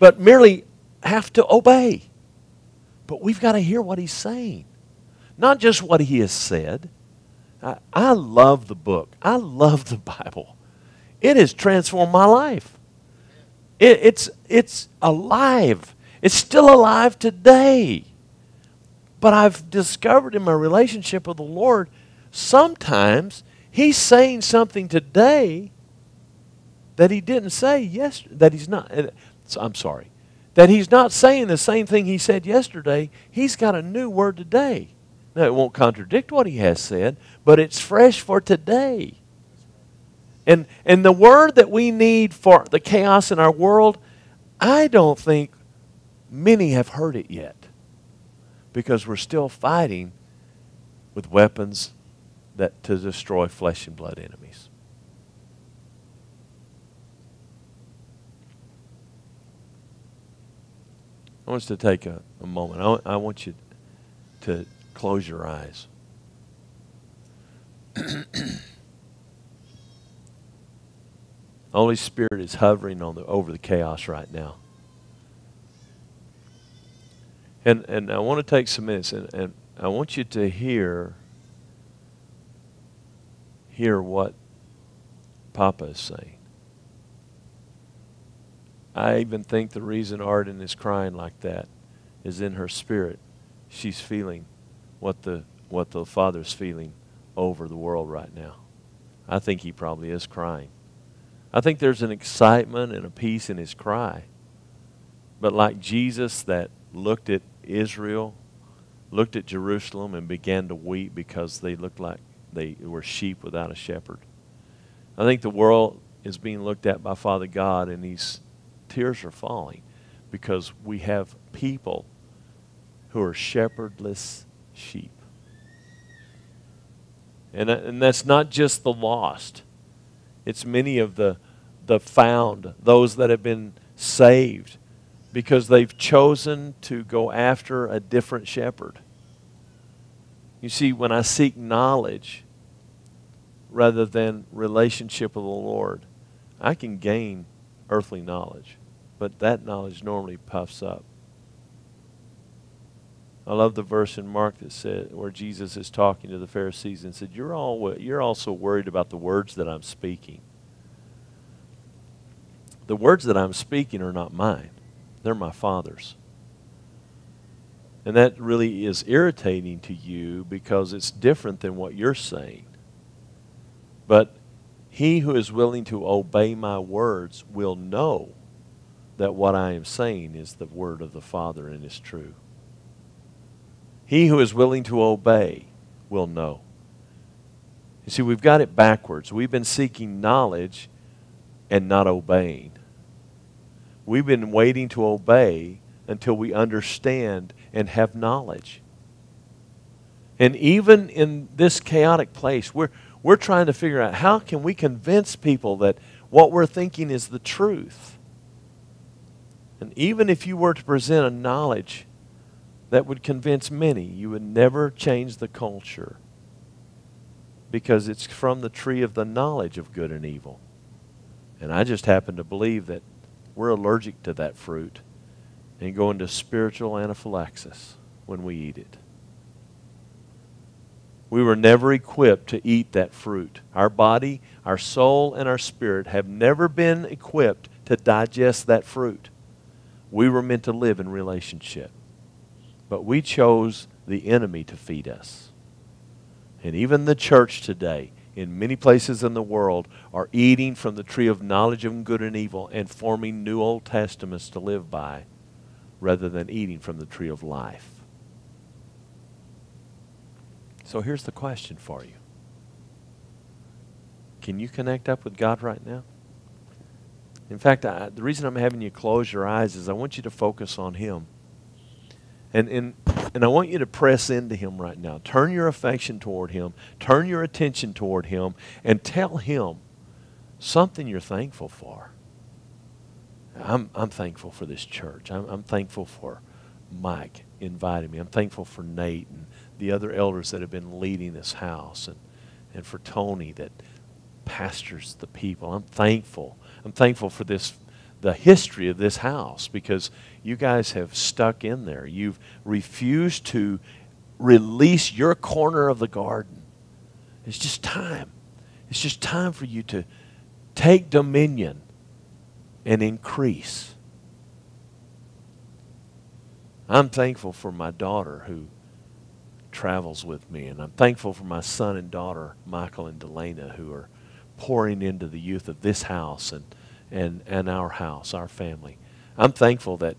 but merely have to obey. But we've got to hear what He's saying. Not just what He has said. I, I love the book. I love the Bible. It has transformed my life. It, it's, it's alive. It's still alive today. But I've discovered in my relationship with the Lord, sometimes He's saying something today that He didn't say yesterday. That He's not, I'm sorry, that He's not saying the same thing He said yesterday. He's got a new word today. Now, it won't contradict what He has said, but it's fresh for today. And, and the word that we need for the chaos in our world, I don't think many have heard it yet, because we're still fighting with weapons that to destroy flesh and blood enemies. I want us to take a, a moment. I, I want you to close your eyes. Holy Spirit is hovering on the, over the chaos right now. And, and I want to take some minutes, and, and I want you to hear, hear what Papa is saying. I even think the reason Arden is crying like that is in her spirit. She's feeling what the, what the Father's feeling over the world right now. I think he probably is crying. I think there's an excitement and a peace in his cry. But like Jesus that looked at Israel, looked at Jerusalem, and began to weep because they looked like they were sheep without a shepherd. I think the world is being looked at by Father God, and these tears are falling because we have people who are shepherdless sheep. And, and that's not just the lost. It's many of the, the found, those that have been saved because they've chosen to go after a different shepherd. You see, when I seek knowledge rather than relationship with the Lord, I can gain earthly knowledge, but that knowledge normally puffs up. I love the verse in Mark that said, where Jesus is talking to the Pharisees and said, "You're all you're also worried about the words that I'm speaking. The words that I'm speaking are not mine; they're my Father's." And that really is irritating to you because it's different than what you're saying. But he who is willing to obey my words will know that what I am saying is the word of the Father and is true. He who is willing to obey will know. You see, we've got it backwards. We've been seeking knowledge and not obeying. We've been waiting to obey until we understand and have knowledge. And even in this chaotic place, we're, we're trying to figure out how can we convince people that what we're thinking is the truth. And even if you were to present a knowledge that would convince many, you would never change the culture, because it's from the tree of the knowledge of good and evil. And I just happen to believe that we're allergic to that fruit and go into spiritual anaphylaxis when we eat it. We were never equipped to eat that fruit. Our body, our soul, and our spirit have never been equipped to digest that fruit. We were meant to live in relationship. But we chose the enemy to feed us. And even the church today, in many places in the world, are eating from the tree of knowledge of good and evil and forming new Old Testaments to live by, rather than eating from the tree of life. So here's the question for you. Can you connect up with God right now? In fact, I, the reason I'm having you close your eyes is I want you to focus on Him. And, and, and I want you to press into Him right now. Turn your affection toward Him. Turn your attention toward Him. And tell Him something you're thankful for. I'm, I'm thankful for this church. I'm, I'm thankful for Mike inviting me. I'm thankful for Nate and the other elders that have been leading this house. And, and for Tony that pastors the people. I'm thankful. I'm thankful for this the history of this house, because you guys have stuck in there. You've refused to release your corner of the garden. It's just time. It's just time for you to take dominion and increase. I'm thankful for my daughter who travels with me, and I'm thankful for my son and daughter, Michael and Delana, who are pouring into the youth of this house and And, and our house, our family. I'm thankful that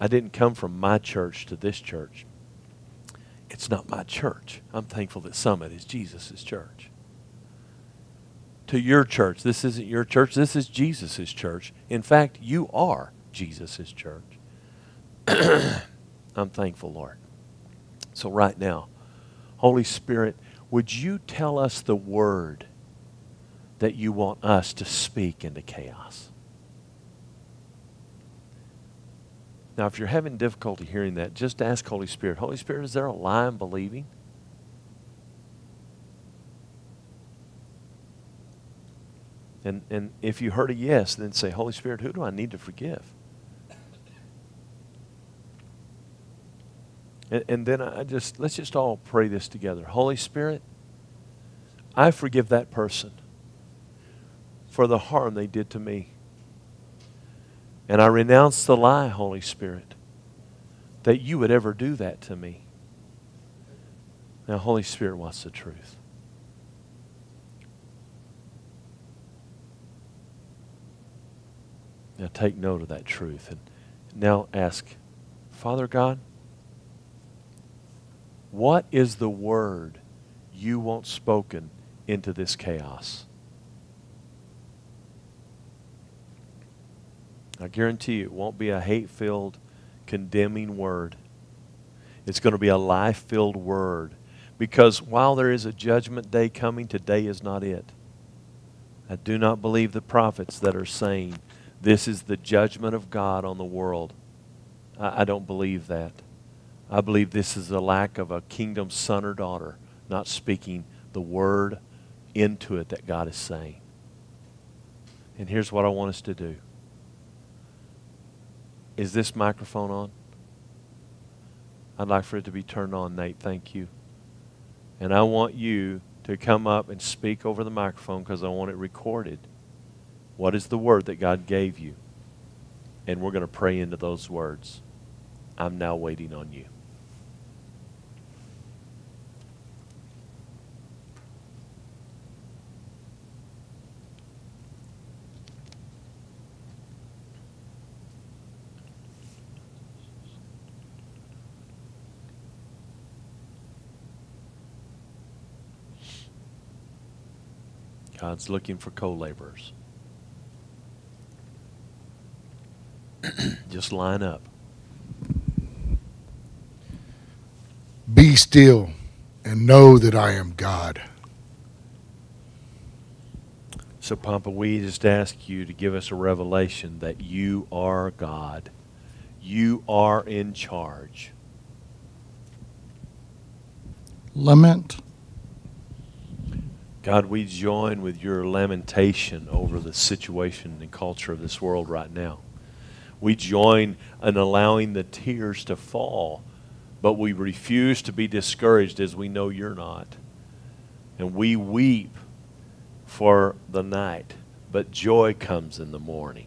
I didn't come from my church to this church. It's not my church. I'm thankful that Summit is Jesus' church. To your church, this isn't your church. This is Jesus' church. In fact, you are Jesus' church. I'm thankful, Lord. So right now, Holy Spirit, would you tell us the word that you want us to speak into chaos? Now, if you're having difficulty hearing that, just ask Holy Spirit, Holy Spirit, is there a lie I'm believing? And, and if you heard a yes, then say, Holy Spirit, who do I need to forgive? And, and then I just, let's just all pray this together. Holy Spirit, I forgive that person for the harm they did to me. And I renounce the lie, Holy Spirit, that you would ever do that to me. Now, Holy Spirit wants the truth. Now, take note of that truth. And now ask, Father God, what is the word you want spoken into this chaos? I guarantee you it won't be a hate-filled, condemning word. It's going to be a life-filled word. Because while there is a judgment day coming, today is not it. I do not believe the prophets that are saying this is the judgment of God on the world. I, I don't believe that. I believe this is the lack of a kingdom son or daughter not speaking the word into it that God is saying. And here's what I want us to do. Is this microphone on? I'd like for it to be turned on, Nate. Thank you. And I want you to come up and speak over the microphone, because I want it recorded. What is the word that God gave you? And we're going to pray into those words. I'm now waiting on you. God's looking for co-laborers. Just line up. Be still and know that I am God. So, Papa, we just ask you to give us a revelation that you are God. You are in charge. Lament. God, we join with your lamentation over the situation and culture of this world right now. We join in allowing the tears to fall, but we refuse to be discouraged, as we know you're not. And we weep for the night, but joy comes in the morning.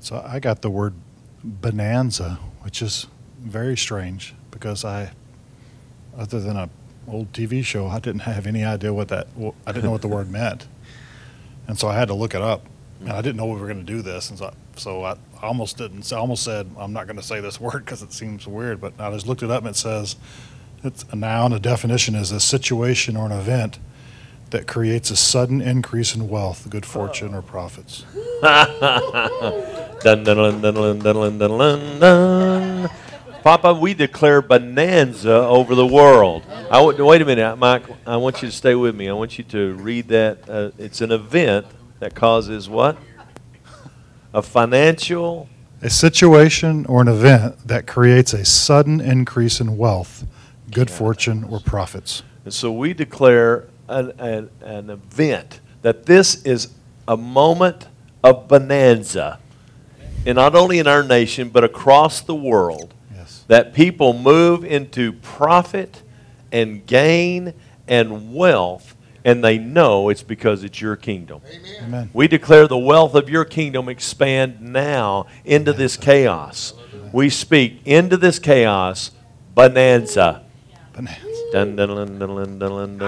So I got the word bonanza, which is very strange, because I... other than an old T V show, I didn't have any idea what that, well, I didn't know what the word meant. And so I had to look it up. And I didn't know we were going to do this. And so I, so I almost didn't, I almost said, I'm not going to say this word because it seems weird. But I just looked it up, and it says, it's a noun, a definition is a situation or an event that creates a sudden increase in wealth, good fortune, or profits. Dun, dun, dun, dun, dun, dun, dun, dun. Papa, we declare bonanza over the world. I w wait a minute, Mike. I want you to stay with me. I want you to read that. Uh, it's an event that causes what? A financial... A situation or an event that creates a sudden increase in wealth, good fortune, or profits. And so we declare an, an, an event that this is a moment of bonanza, and not only in our nation, but across the world, yes. That people move into profit and gain and wealth, and they know it's because it's your kingdom. Amen. Amen. We declare the wealth of your kingdom expand now into Amen. This chaos. Amen. We speak into this chaos, bonanza. Bonanza. Dun dun dun dun dun dun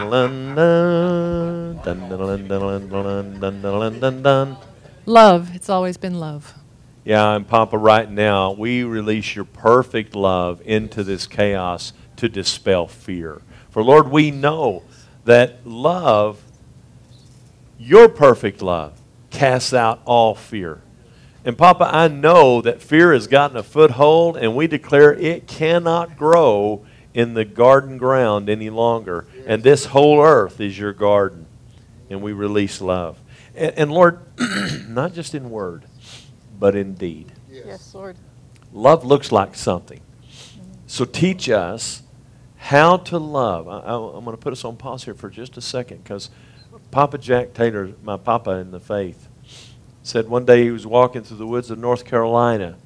dun dun dun dun. Love. It's always been love. Yeah, and Papa, right now, we release your perfect love into this chaos to dispel fear. For, Lord, we know that love, your perfect love, casts out all fear. And, Papa, I know that fear has gotten a foothold, and we declare it cannot grow in the garden ground any longer. And this whole earth is your garden. And we release love. And, and Lord, not just in word, but in deed. Yes. Yes, Lord. Love looks like something. So teach us how to love. I, I, I'm going to put us on pause here for just a second, because Papa Jack Taylor, my papa in the faith, said one day he was walking through the woods of North Carolina,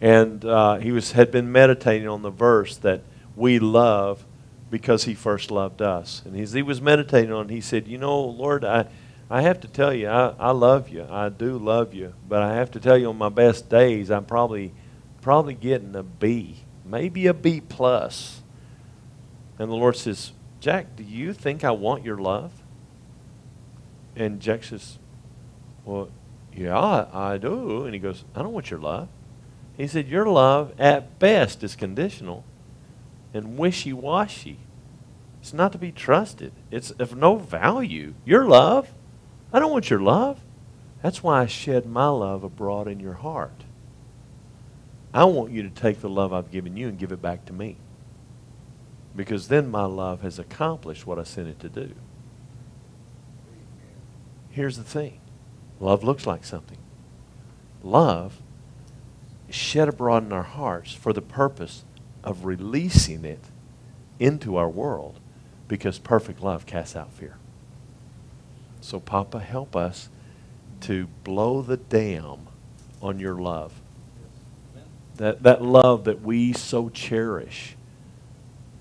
and uh, he was had been meditating on the verse that we love because he first loved us. And as he was meditating on it, he said, you know, Lord, I, I have to tell you, I, I love you. I do love you. But I have to tell you, on my best days, I'm probably, probably getting a B, maybe a B plus. And the Lord says, Jack, do you think I want your love? And Jack says, well, yeah, I, I do. And he goes, I don't want your love. He said, your love at best is conditional and wishy-washy. It's not to be trusted. It's of no value. Your love? I don't want your love. That's why I shed my love abroad in your heart. I want you to take the love I've given you and give it back to me. Because then my love has accomplished what I sent it to do. Here's the thing. Love looks like something. Love is shed abroad in our hearts for the purpose of releasing it into our world, because perfect love casts out fear. So, Papa, help us to blow the dam on your love. That, that love that we so cherish,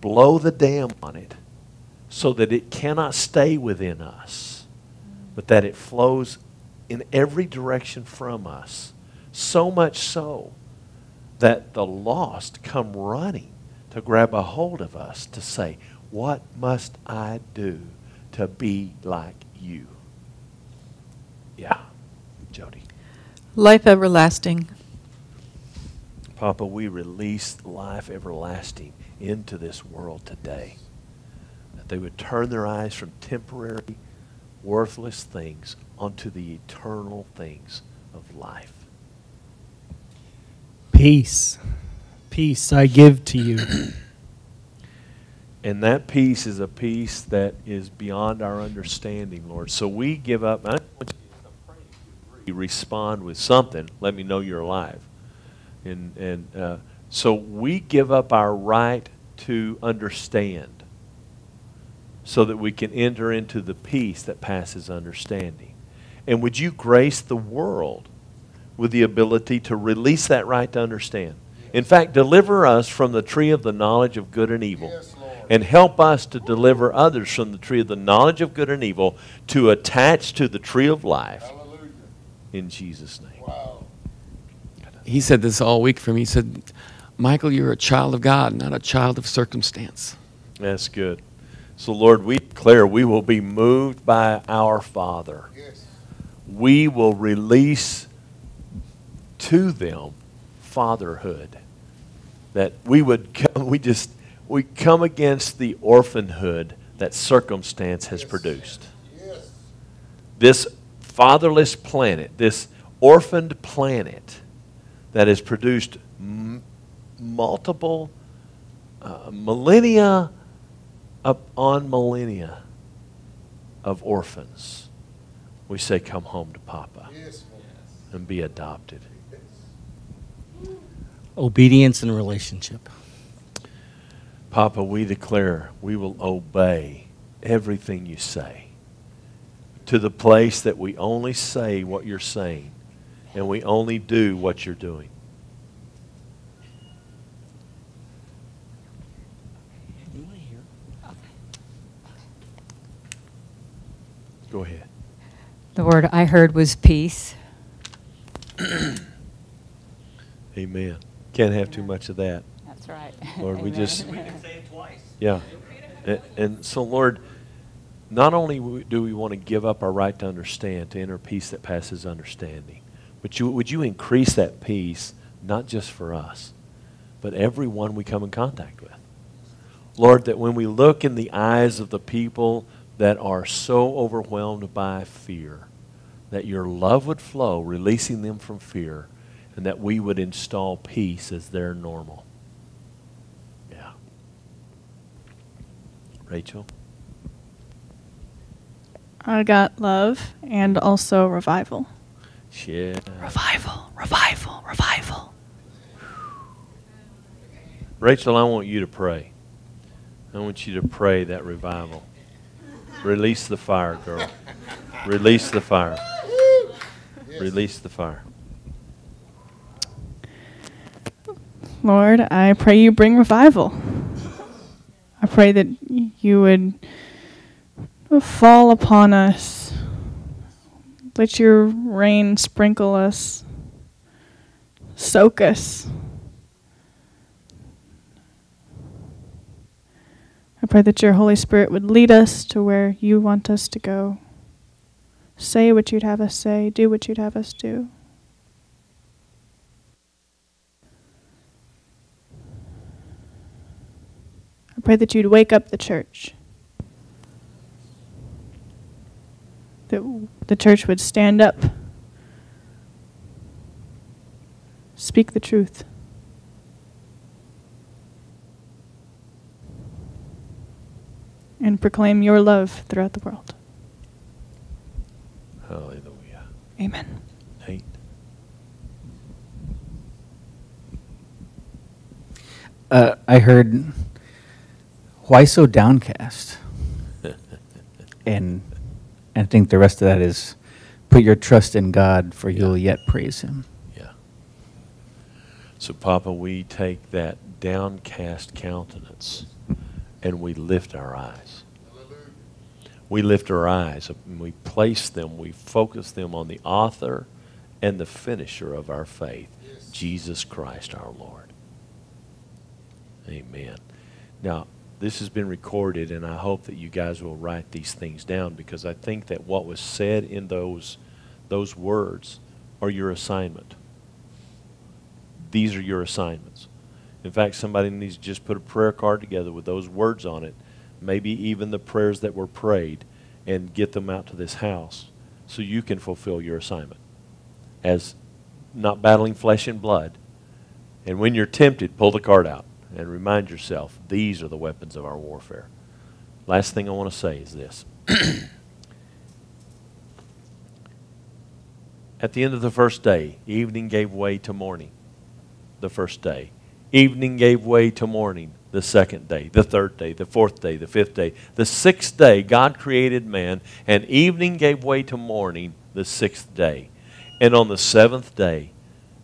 blow the dam on it so that it cannot stay within us, but that it flows in every direction from us, so much so that the lost come running to grab a hold of us to say, what must I do to be like you? Yeah, Jody. Life everlasting. Papa, we release life everlasting into this world today. That they would turn their eyes from temporary, worthless things onto the eternal things of life. Peace. Peace I give to you. And that peace is a peace that is beyond our understanding, Lord. So we give up. I want you to respond with something. Let me know you're alive. And, and uh, so we give up our right to understand so that we can enter into the peace that passes understanding. And would you grace the world with the ability to release that right to understand. In fact, deliver us from the tree of the knowledge of good and evil. Yes, and help us to deliver others from the tree of the knowledge of good and evil to attach to the tree of life. Hallelujah. In Jesus' name. Wow. He said this all week for me. He said, Michael, you're a child of God, not a child of circumstance. That's good. So, Lord, we declare we will be moved by our Father. Yes. We will release to them fatherhood, that we would come, we just we come against the orphanhood that circumstance has produced. this fatherless planet, this orphaned planet that has produced m multiple uh, millennia upon millennia of orphans, we say, come home to Papa. Yes. And be adopted. Obedience and relationship. Papa, we declare we will obey everything you say, to the place that we only say what you're saying and we only do what you're doing. Go ahead. The word I heard was peace. Amen. Can't have too much of that. That's right. Lord, Amen. we just... We can say it twice. Yeah. And, and so, Lord, not only do we want to give up our right to understand, to enter peace that passes understanding, but you, would you increase that peace, not just for us, but everyone we come in contact with. Lord, that when we look in the eyes of the people that are so overwhelmed by fear, that your love would flow, releasing them from fear, and that we would install peace as their normal. Yeah. Rachel? I got love and also revival. Yeah. Revival, revival, revival. Rachel, I want you to pray. I want you to pray that revival. Release the fire, girl. Release the fire. Release the fire. Lord, I pray you bring revival. I pray that you would fall upon us. Let your rain sprinkle us. Soak us. I pray that your Holy Spirit would lead us to where you want us to go. Say what you'd have us say. Do what you'd have us do. I pray that you'd wake up the church. That the church would stand up. Speak the truth. And proclaim your love throughout the world. Hallelujah. Amen. Nate. Uh, I heard, why so downcast? and I think the rest of that is, put your trust in God, for you'll yet praise him. Yeah. So, Papa, we take that downcast countenance and we lift our eyes. Hallelujah. We lift our eyes and we place them, we focus them on the author and the finisher of our faith, yes. Jesus Christ our Lord. Amen. Now, this has been recorded, and I hope that you guys will write these things down, because I think that what was said in those, those words are your assignment. These are your assignments. In fact, somebody needs to just put a prayer card together with those words on it, maybe even the prayers that were prayed, and get them out to this house so you can fulfill your assignment as not battling flesh and blood. And when you're tempted, pull the card out and remind yourself, these are the weapons of our warfare. Last thing I want to say is this. At the end of the first day, evening gave way to morning, the first day. Evening gave way to morning, the second day, the third day, the fourth day, the fifth day. The sixth day, God created man, and evening gave way to morning, the sixth day. And on the seventh day,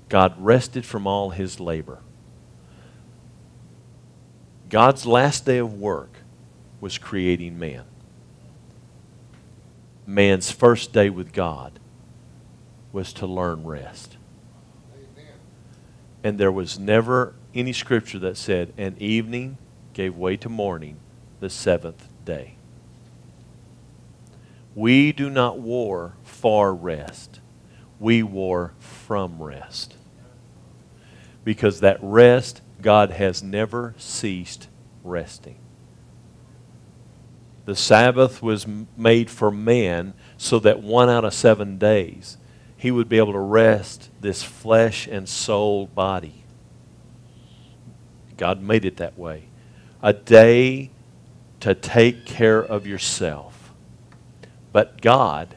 God rested from all his labor. God's last day of work was creating man. Man's first day with God was to learn rest. And there was never any scripture that said, and evening gave way to morning, the seventh day. We do not war for rest. We war from rest. Because that rest, God has never ceased resting. The Sabbath was made for man so that one out of seven days he would be able to rest this flesh and soul body. God made it that way. A day to take care of yourself. But God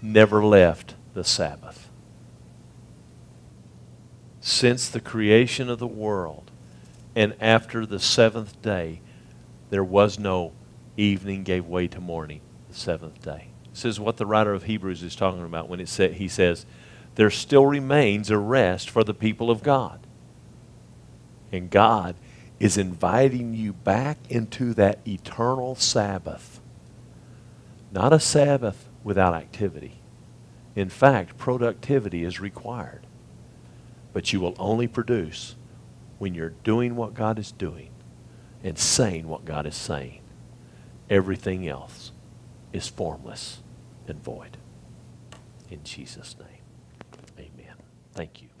never left the Sabbath. Since the creation of the world and after the seventh day, there was no evening gave way to morning, the seventh day. This is what the writer of Hebrews is talking about when it sa he says, there still remains a rest for the people of God. And God is inviting you back into that eternal Sabbath. Not a Sabbath without activity. In fact, productivity is required. But you will only produce when you're doing what God is doing and saying what God is saying. Everything else is formless and void. In Jesus' name, amen. Thank you.